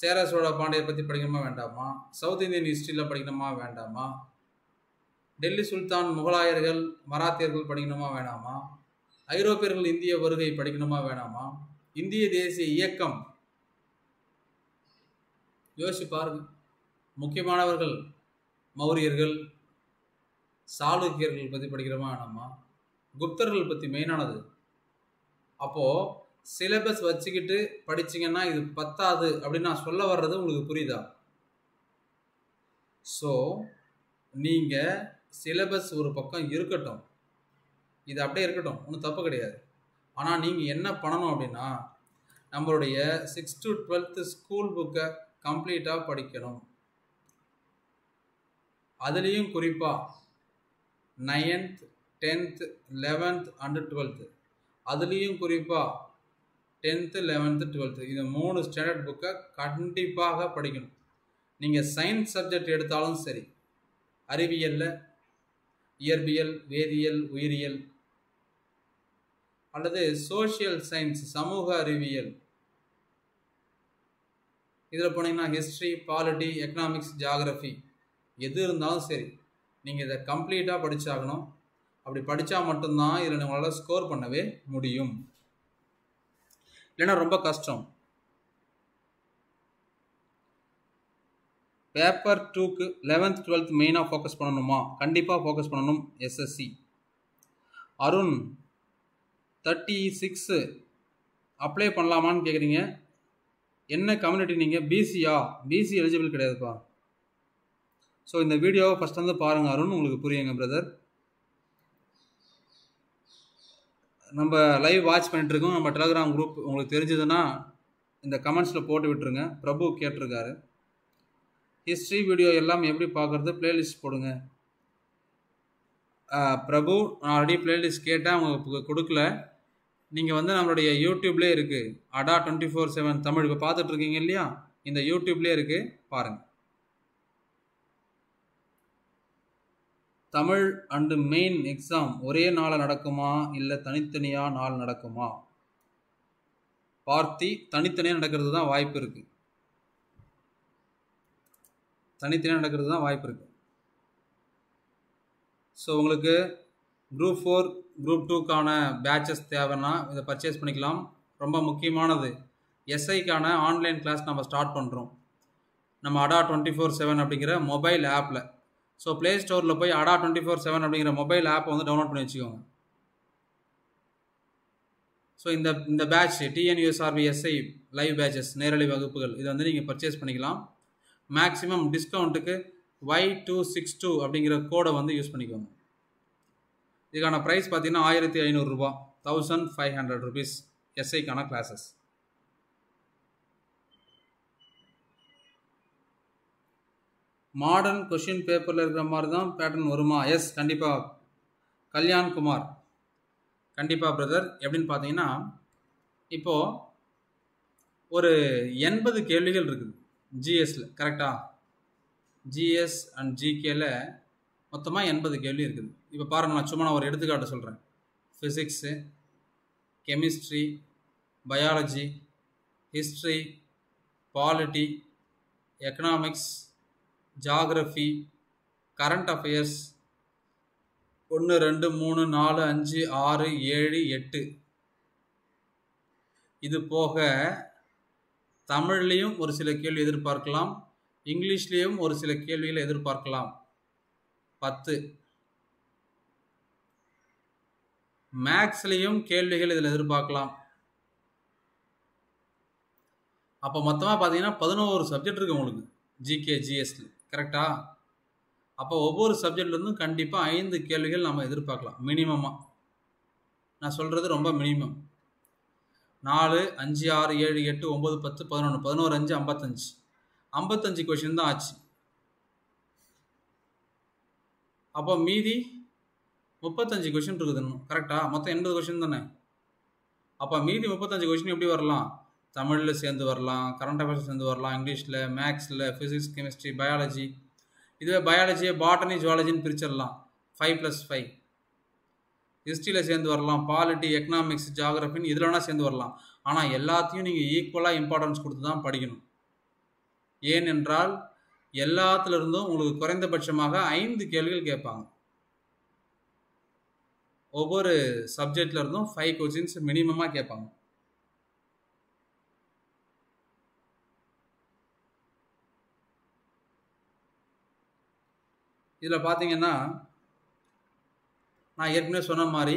சேர சோழ பாண்டியர் பத்தி படிக்கணுமா வேண்டாமா சவுத் இந்தியன் ஹிஸ்டரியில படிக்கணுமா வேண்டாமா டெல்லி சுல்தான் முகலாயர்கள் மராத்தியர்கள் படிக்கணுமா வேணாமா ஐரோப்பியர்கள் இந்திய வருகை படிக்கணுமா வேணாமா இந்திய தேசிய இயக்கம் யோசிச்சு பாருங்க முக்கியமானவர்கள் மௌரியர்கள் சாளுக்கியர்கள் பத்தி படிக்கிறோமா வேணாமா குப்தர்கள் பத்தி மெயினானது அப்போ சிலபஸ் வச்சுக்கிட்டு படிச்சிங்கன்னா இது பத்தாது அப்படின்னு நான் சொல்ல வர்றது உங்களுக்கு புரியுதா ஸோ நீங்க சிலபஸ் ஒரு பக்கம் இருக்கட்டும் இது அப்படியே இருக்கட்டும் ஒன்றும் தப்பு கிடையாது ஆனால் நீங்கள் என்ன பண்ணணும் அப்படின்னா நம்மளுடைய சிக்ஸ் டு டுவெல்த்து ஸ்கூல் புக்கை கம்ப்ளீட்டாக படிக்கணும் அதுலேயும் குறிப்பாக ninth tenth eleventh and twelfth அதுலேயும் குறிப்பாக டென்த்து லெவன்த்து டுவெல்த்து இந்த மூணு ஸ்டாண்டர்ட் புக்கை கண்டிப்பாக படிக்கணும் நீங்கள் சயின்ஸ் சப்ஜெக்ட் எடுத்தாலும் சரி அறிவியல்ல இயற்பியல் வேதியியல் உயிரியல் அல்லது சோஷியல் சயின்ஸ் சமூக அறிவியல் இதில் போனீங்கன்னா ஹிஸ்ட்ரி பாலிட்டி எக்கனாமிக்ஸ் ஜியாகிரஃபி எது இருந்தாலும் சரி நீங்கள் இதை கம்ப்ளீட்டாக படித்தாகணும் அப்படி படித்தா மட்டும்தான் இதில் உங்களால் ஸ்கோர் பண்ணவே முடியும் இல்லைன்னா ரொம்ப கஷ்டம் பேப்பர் டூக்கு லெவன்த் டுவெல்த் மெயினாக ஃபோக்கஸ் பண்ணணுமா கண்டிப்பாக ஃபோக்கஸ் பண்ணணும் SSC Arun thirty six apply பண்ணலாமான்னு கேட்குறீங்க என்ன கம்யூனிட்டி நீங்கள் பிசியா பிசி எலிஜிபிள் கிடையாதுப்பா ஸோ இந்த வீடியோவை ஃபஸ்ட் வந்து பாருங்கள் அருண் உங்களுக்கு புரியுங்க பிரதர் நம்ம லைவ் வாட்ச் பண்ணிட்டுருக்கோம் நம்ம டெலகிராம் குரூப் உங்களுக்கு தெரிஞ்சதுன்னா இந்த கமெண்ட்ஸில் போட்டு விட்டுருங்க பிரபு கேட்டிருக்காரு ஹிஸ்ட்ரி வீடியோ எல்லாம் எப்படி பார்க்குறது பிளேலிஸ்ட் போடுங்க பிரபு நான் ஆல்ரெடி பிளேலிஸ்ட் கேட்டால் அவங்க கொடுக்கல நீங்கள் வந்து நம்மளுடைய யூடியூப்லேயே இருக்குது அடா டுவெண்ட்டி ஃபோர் செவன் தமிழ் இப்போ பார்த்துட்ருக்கீங்க இல்லையா இந்த யூடியூப்லேயே இருக்குது பாருங்கள் தமிழ் அண்டு மெயின் எக்ஸாம் ஒரே நாளில் நடக்குமா இல்லை தனித்தனியாக நாள் நடக்குமா பார்த்தி தனித்தனியாக நடக்கிறது தான் வாய்ப்பு இருக்குது தனித்தனியாக நடக்கிறது தான் வாய்ப்பு இருக்குது ஸோ உங்களுக்கு குரூப் ஃபோர் குரூப் டூக்கான பேட்சஸ் தேவைன்னா இதை பர்ச்சேஸ் பண்ணிக்கலாம். ரொம்ப முக்கியமானது, எஸ்ஐக்கான ஆன்லைன் கிளாஸ் நம்ம ஸ்டார்ட் பண்ணுறோம் நம்ம அடா டுவெண்ட்டி ஃபோர் செவன் அப்படிங்கிற மொபைல் ஆப்பில். ஸோ ப்ளே ஸ்டோரில் போய் அடா டுவெண்ட்டி ஃபோர் செவன் அப்படிங்கிற மொபைல் ஆப்பை வந்து டவுன்லோட் பண்ணி வச்சுக்கோங்க. ஸோ இந்த இந்த batch TNUSRB SI live batches நேரடி வகுப்புகள் இதை வந்து நீங்கள் பர்ச்சேஸ் பண்ணிக்கலாம். மேக்ஸிமம் டிஸ்கவுண்ட்டுக்கு ஒய் டூ சிக்ஸ் டூ அப்படிங்கிற கோடை வந்து யூஸ் பண்ணிக்கோங்க. இதுக்கான ப்ரைஸ் பார்த்தீங்கன்னா ஆயிரத்தி ஐநூறுரூபா தௌசண்ட் ஃபைவ் ஹண்ட்ரட் ருபீஸ் எஸ்ஐக்கான கிளாஸஸ். மாடர்ன் கொஷின் பேப்பரில் இருக்கிற மாதிரி தான் பேட்டர்ன் வருமா? எஸ், கண்டிப்பாக. கல்யாண்குமார், கண்டிப்பாக பிரதர். எப்படின்னு பார்த்தீங்கன்னா இப்போது ஒரு எண்பது கேள்விகள் இருக்குது ஜிஎஸ்சில், கரெக்டாக? ஜிஎஸ் அண்ட் ஜிகேயில் மொத்தமாக எண்பது கேள்வி இருக்குது. இப்போ பாருங்கள், நான் சும்மா நான் ஒரு எடுத்துக்காட்டு சொல்கிறேன். Physics, chemistry, biology, history, polity, economics, geography, current affairs, ஒன்று ரெண்டு மூணு நாலு அஞ்சு ஆறு ஏழு எட்டு, இது போக தமிழ்லேயும் ஒரு சில கேள்வி எதிர்பார்க்கலாம், இங்கிலீஷ்லேயும் ஒரு சில கேள்விகளை எதிர்பார்க்கலாம், பத்து. மேக்ஸ்லேயும் கேள்விகள் இதில் எதிர்பார்க்கலாம். அப்போ மொத்தமாக பார்த்தீங்கன்னா பதினோரு சப்ஜெக்ட் இருக்குது உங்களுக்கு ஜிகே ஜிஎஸ்டி, கரெக்டா? அப்போ ஒவ்வொரு சப்ஜெக்ட்லேருந்தும் கண்டிப்பாக ஐந்து கேள்விகள் நம்ம எதிர்பார்க்கலாம் மினிமமாக. நான் சொல்கிறது ரொம்ப மினிமம். நாலு அஞ்சு ஆறு ஏழு எட்டு ஒம்பது பத்து பதினொன்று பதினோரு அஞ்சு ஐம்பத்தஞ்சு ஐம்பத்தஞ்சு கொஷின் தான் ஆச்சு. அப்போ மீதி முப்பத்தஞ்சு கொஷின் இருக்குது இன்னும், கரெக்டாக? மொத்தம் எண்பது கொஷின் தானே. அப்போ மீதி முப்பத்தஞ்சு கொஷின் எப்படி வரலாம்? தமிழில் சேர்ந்து வரலாம், கரண்ட் அஃபேர்ஸ் சேர்ந்து வரலாம், இங்கிலீஷில், மேக்ஸில், ஃபிசிக்ஸ், கெமிஸ்ட்ரி, பயாலஜி. இதுவே பயாலஜியை பாட்டனி ஜுவாலஜின்னு பிரிச்சிடலாம், ஃபைவ் ப்ளஸ் ஃபைவ். ஹிஸ்ட்ரியில் சேர்ந்து வரலாம், பாலிட்டி, எக்கனாமிக்ஸ், ஜாகிரஃபின்னு இதில் வேணால் சேர்ந்து வரலாம். ஆனால் எல்லாத்தையும் நீங்கள் ஈக்குவலாக இம்பார்ட்டன்ஸ் கொடுத்து தான் படிக்கணும். ஏனென்றால் எல்லாத்துலேருந்தும் உங்களுக்கு குறைந்தபட்சமாக ஐந்து கேள்விகள் கேட்பாங்க. ஒவ்வொரு சப்ஜெக்ட்லேருந்தும் ஃபைவ் கொஷின்ஸ் மினிமமாக கேட்பாங்க. இதில் பார்த்தீங்கன்னா நான் ஏற்கனவே சொன்ன மாதிரி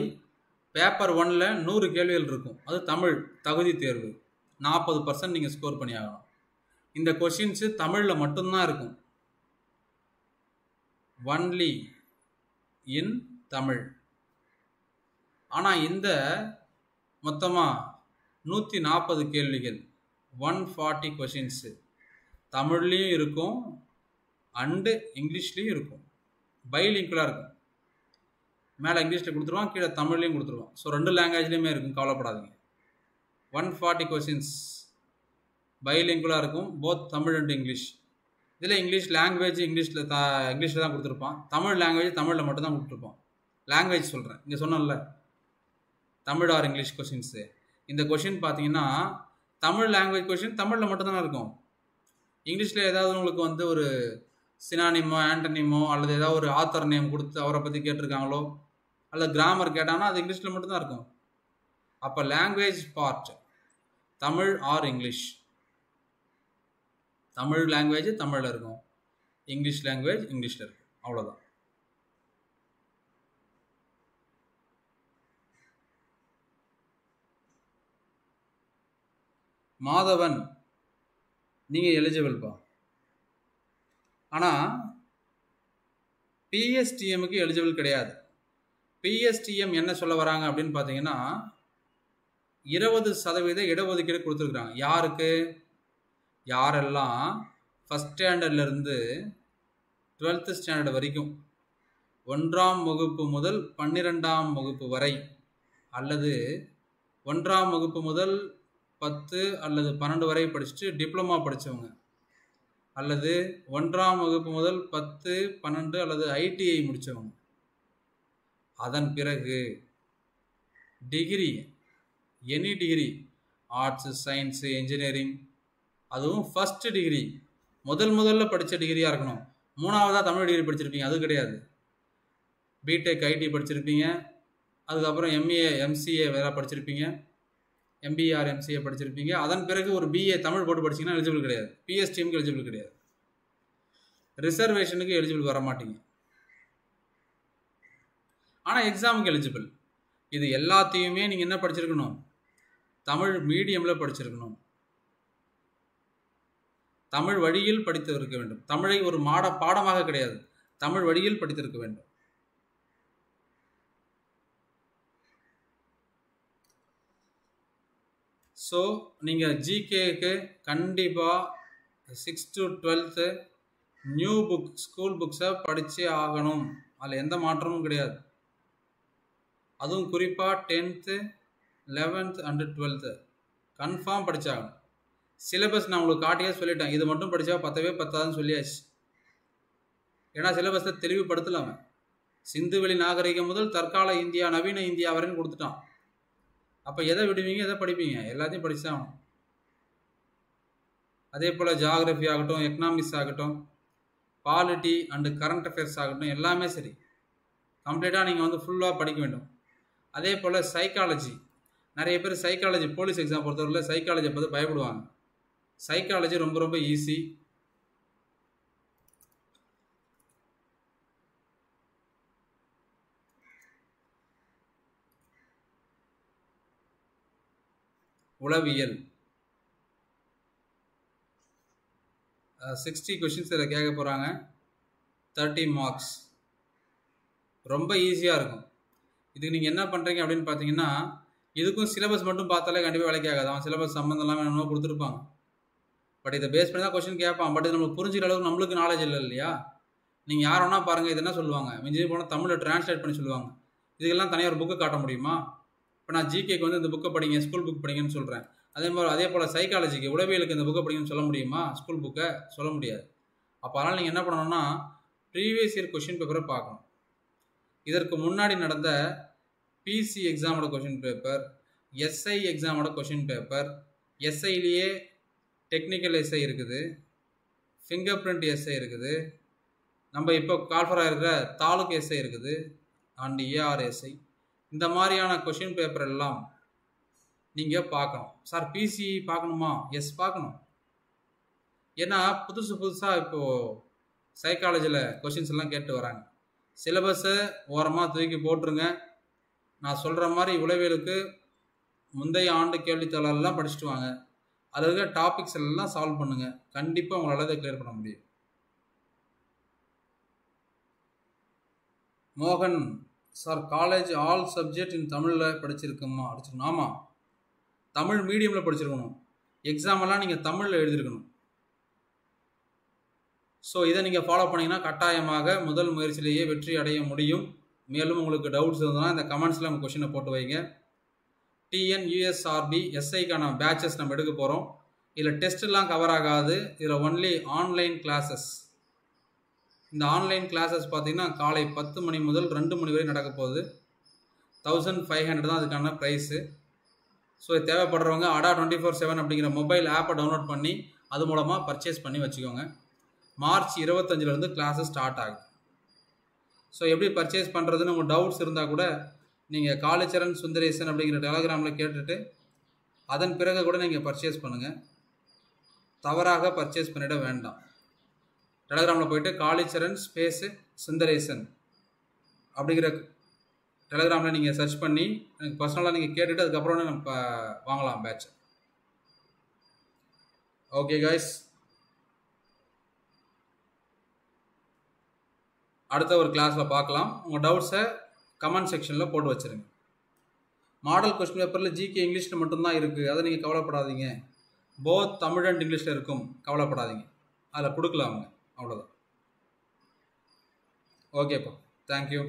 பேப்பர் ஒன்னில் நூறு கேள்விகள் இருக்கும். அது தமிழ் தகுதி தேர்வு, நாற்பது பர்சன்ட் நீங்கள் ஸ்கோர் பண்ணி ஆகணும். இந்த கொஷின்ஸு தமிழில் மட்டும்தான் இருக்கும், ஒன்லி இன் தமிழ். ஆனால் இந்த மொத்தமாக நூற்றி நாற்பது கேள்விகள், ஒன் ஃபார்ட்டி கொஷின்ஸு தமிழ்லேயும் இருக்கும் அண்டு இங்கிலீஷ்லேயும் இருக்கும், பைலிங்குலாக இருக்கும். மேலே இங்கிலீஷில் கொடுத்துருவான், கீழே தமிழ்லேயும் கொடுத்துருவான். ஸோ ரெண்டு லாங்குவேஜ்லேயுமே இருக்கும், கவலைப்படாதீங்க. ஒன் ஃபார்ட்டி கொஷின்ஸ் பைலிங்குலாக இருக்கும், போத் தமிழ் அண்டு இங்கிலீஷ். இதில் இங்கிலீஷ் லாங்குவேஜ் இங்கிலீஷில் த இங்கிலீஷில் தான் கொடுத்துருப்பான், தமிழ் லாங்குவேஜ் தமிழில் மட்டும்தான் கொடுத்துருப்பான். லாங்குவேஜ் சொல்கிறேன், இங்கே சொன்னல தமிழ் ஆர் இங்கிலீஷ் கொஷின்ஸு. இந்த கொஷின் பார்த்தீங்கன்னா தமிழ் லாங்குவேஜ் கொஷின் தமிழில் மட்டும்தானே இருக்கும். இங்கிலீஷில் ஏதாவது உங்களுக்கு வந்து ஒரு சினானிமோ, ஆண்டனிமோ அல்லது ஏதாவது ஒரு ஆத்தர் நேம் கொடுத்து அவரை பற்றி கேட்டிருக்காங்களோ அல்லது கிராமர் கேட்டாங்கன்னா அது இங்கிலீஷில் மட்டும்தான் இருக்கும். அப்போ language part Tamil or English, Tamil language தமிழில் இருக்கும், இங்கிலீஷ் லாங்குவேஜ் இங்கிலீஷில் இருக்கும், அவ்வளோதான். மாதவன், நீங்கள் எலிஜிபிள்ப்பா. ஆனால் பிஎஸ்டிஎம்முக்கு எலிஜிபிள் கிடையாது. பிஎஸ்டிஎம் என்ன சொல்ல வராங்க அப்படின்னு பார்த்தீங்கன்னா இருபது சதவீத இடஒதுக்கீடு கொடுத்துருக்குறாங்க. யாருக்கு? யாரெல்லாம் ஃபஸ்ட் ஸ்டாண்டர்ட்லேருந்து டுவெல்த்து ஸ்டாண்டர்ட் வரைக்கும், ஒன்றாம் வகுப்பு முதல் பன்னிரெண்டாம் வகுப்பு வரை அல்லது ஒன்றாம் வகுப்பு முதல் பத்து அல்லது பன்னெண்டு வரை படிச்சுட்டு டிப்ளமா படித்தவங்க அல்லது ஒன்றாம் வகுப்பு முதல் பத்து பன்னெண்டு அல்லது ஐடிஐ முடித்தவங்க, அதன் பிறகு degree any degree arts, science, engineering, அதுவும் first degree முதல் முதல்ல படிச்ச டிகிரியா இருக்கணும். மூணாவதா தமிழ் டிகிரி படிச்சிருப்பீங்க, அது கிடையாது. பிடெக் ஐடி படிச்சிருப்பீங்க, அதுக்கப்புறம் எம்ஏ எம்சிஏ வேற படிச்சிருப்பீங்க, எம்பிஆர் எம்சிஏ படிச்சிருப்பீங்க, அதன் பிறகு ஒரு பிஏ தமிழ் போட்டு படிச்சிங்கன்னா எலிஜிபிள் கிடையாது, பிஎஸ்டிஎம்க்கு எலிஜிபிள் கிடையாது, ரிசர்வேஷனுக்கு எலிஜிபிள் வர மாட்டீங்க. ஆனால் எக்ஸாமுக்கு எலிஜிபிள். இது எல்லாத்தையுமே நீங்கள் என்ன படிச்சிருக்கணும், தமிழ் மீடியமில் படிச்சிருக்கணும், தமிழ் வழியில் படித்திருக்க வேண்டும். தமிழை ஒரு மாட பாடமாக கிடையாது, தமிழ் வழியில் படித்திருக்க வேண்டும். ஸோ நீங்கள் ஜிகேக்கு கண்டிப்பாக six to twelfth new book school புக்ஸை படித்தே ஆகணும், அதில் எந்த மாற்றமும் கிடையாது. அதுவும் குறிப்பாக tenth eleventh and twelfth confirm படித்தாகணும். சிலபஸ் நான் உங்களுக்கு காட்டியே சொல்லிட்டேன், இது மட்டும் படித்தா பத்தவே பத்தாதுன்னு சொல்லியாச்சு. ஏன்னா சிலபஸை தெளிவுபடுத்தலாம, சிந்துவெளி நாகரிகம் முதல் தற்கால இந்தியா நவீன இந்தியா வரைன்னு கொடுத்துட்டான். அப்போ எதை விடுவீங்க, எதை படிப்பீங்க, எல்லாத்தையும் படித்தாகணும். அதே போல் ஜியாகிரஃபி ஆகட்டும், எக்கனாமிக்ஸ் ஆகட்டும், பாலிட்டி அண்டு கரண்ட் அஃபேர்ஸ் ஆகட்டும், எல்லாமே சரி கம்ப்ளீட்டாக நீங்கள் வந்து ஃபுல்லாக படிக்க வேண்டும். அதே போல் சைக்காலஜி, நிறைய பேர் சைக்காலஜி போலீஸ் எக்ஸாம் பொறுத்தவரையில் சைக்காலஜியை பார்த்து பயப்படுவாங்க. சைக்காலஜி ரொம்ப ரொம்ப ஈஸி. உளவியல் சிக்ஸ்டி கொஸ்டின்ஸ் இதில் கேட்க போகிறாங்க, தேர்ட்டி மார்க்ஸ், ரொம்ப ஈஸியாக இருக்கும். இதுக்கு நீங்கள் என்ன பண்ணுறீங்க அப்படின்னு பார்த்தீங்கன்னா, இதுக்கும் சிலபஸ் மட்டும் பார்த்தாலே கண்டிப்பாக வேலைக்கு ஆகாது. அவன் சிலபஸ் சம்மந்தம் இல்லாமல் என்னென்னமோ கொடுத்துருப்பாங்க. பட் இதை பேஸ் பண்ணி தான் கொஸ்டின் கேட்பான். பட் இது நம்மளுக்கு புரிஞ்சுக்கிற அளவுக்கு நம்மளுக்கு நாலேஜ் இல்லை இல்லையா. நீங்கள் யார் வேணா பாருங்கள், இது என்ன சொல்லுவாங்க, மிஞ்சி போனால் தமிழை டிரான்ஸ்லேட் பண்ணி சொல்லுவாங்க. இதுக்கெல்லாம் தனியாக ஒரு புக்கு காட்ட முடியுமா? இப்போ நான் ஜிகேக்கு வந்து இந்த புக்கை படிங்க, ஸ்கூல் புக் படிங்கன்னு சொல்கிறேன். அதே மாதிரி அதே போல் சைக்காலஜிக்கு உளவியலுக்கு இந்த புக்கை படிங்கன்னு சொல்ல முடியுமா? ஸ்கூல் புக்கை சொல்ல முடியாது. அப்போ அதனால் நீங்கள் என்ன பண்ணணும்னா ப்ரீவியஸ் இயர் கொஸ்டின் பேப்பரை பார்க்கணும். இதற்கு முன்னாடி நடந்த பிசி எக்ஸாமோட கொஷின் பேப்பர், எஸ்ஐ எக்ஸாமோட கொஷின் பேப்பர், எஸ்ஐலேயே டெக்னிக்கல் எஸ்ஐ இருக்குது, ஃபிங்கர் பிரிண்ட் எஸ்ஐ இருக்குது, நம்ம இப்போ கால்ஃபராக இருக்கிற தாலுக்கு எஸ்ஐ இருக்குது, அண்ட் ஏஆர் எஸ்ஐ, இந்த மாதிரியான கொஷின் பேப்பர் எல்லாம் நீங்கள் பார்க்கணும். சார் பிசி பார்க்கணுமா? எஸ் பார்க்கணும். ஏன்னா புதுசு புதுசாக இப்போது சைக்காலஜியில் கொஷின்ஸ் எல்லாம் கேட்டு வராங்க. சிலபஸை ஓரமாக தூக்கி போட்டுருங்க. நான் சொல்கிற மாதிரி உளவியலுக்கு முந்தைய ஆண்டு கேள்வித்தாளெல்லாம் படிச்சுட்டு வாங்க. அதில் இருக்கிற டாபிக்ஸ் எல்லாம் சால்வ் பண்ணுங்கள், கண்டிப்பாக உங்களால் அதை கிளியர் பண்ண முடியும். மோகன் sir, college all subject in தமிழில் படிச்சிருக்கோமா? படிச்சிருக்கணும். ஆமாம், தமிழ் மீடியமில் படிச்சிருக்கணும். எக்ஸாமெல்லாம் நீங்கள் தமிழில் எழுதியிருக்கணும். ஸோ இதை நீங்கள் ஃபாலோ பண்ணிங்கன்னா கட்டாயமாக முதல் முயற்சியிலேயே வெற்றி அடைய முடியும். மேலும் உங்களுக்கு டவுட்ஸ் இருந்ததுன்னா இந்த கமெண்ட்ஸில் நம்ம கொஷினை போட்டு வைங்க. டிஎன் யூஎஸ்ஆர்பி எஸ்ஐக்கான பேட்சஸ் நம்ம எடுக்க போகிறோம். இதில் டெஸ்ட்டெல்லாம் கவர் ஆகாது, இதில் ஒன்லி ஆன்லைன் கிளாஸஸ். இந்த ஆன்லைன் கிளாஸஸ் பார்த்திங்கன்னா காலை பத்து மணி முதல் ரெண்டு மணி வரை நடக்க போகுது. தௌசண்ட் ஃபைவ் ஹண்ட்ரட் தான் அதுக்கான ப்ரைஸு. ஸோ தேவைப்படுறவங்க அடா டுவெண்ட்டி ஃபோர் செவன் அப்படிங்கிற மொபைல் ஆப்பை டவுன்லோட் பண்ணி அது மூலமாக பர்ச்சேஸ் பண்ணி வச்சுக்கோங்க. மார்ச் இருபத்தஞ்சிலேருந்து கிளாஸஸ் ஸ்டார்ட் ஆகுது. ஸோ எப்படி பர்ச்சேஸ் பண்ணுறதுன்னு உங்கள் டவுட்ஸ் இருந்தால் கூட நீங்கள் காலச்சரன் சுந்தரேசன் அப்படிங்கிற டெலகிராமில் கேட்டுட்டு அதன் பிறகு கூட நீங்கள் பர்ச்சேஸ் பண்ணுங்கள். தவறாக பர்ச்சேஸ் பண்ணிட வேண்டாம். டெலகிராமில் போய்ட்டு காலச்சரன் ஸ்பேஸு சுந்தரேசன் அப்படிங்கிற டெலகிராமில் நீங்கள் சர்ச் பண்ணி எனக்கு பர்சனலாக நீங்கள் கேட்டுட்டு அதுக்கப்புறம் நம்ம வாங்கலாம் பேட்ச். ஓகே கைஸ், அடுத்த ஒரு கிளாஸில் பார்க்கலாம். உங்கள் டவுட்ஸை கமெண்ட் செக்ஷனில் போட்டு வச்சுருங்க. மாடல் கொஸ்டின் பேப்பரில் ஜிகே இங்கிலீஷில் மட்டும்தான் இருக்குது, அதை நீங்கள் கவலைப்படாதீங்க. போத் தமிழ் அண்ட் இங்கிலீஷில் இருக்கும், கவலைப்படாதீங்க, அதில் கொடுக்கலாம் அவங்க, அவ்வளோதான். ஓகேப்பா, தேங்க்யூ.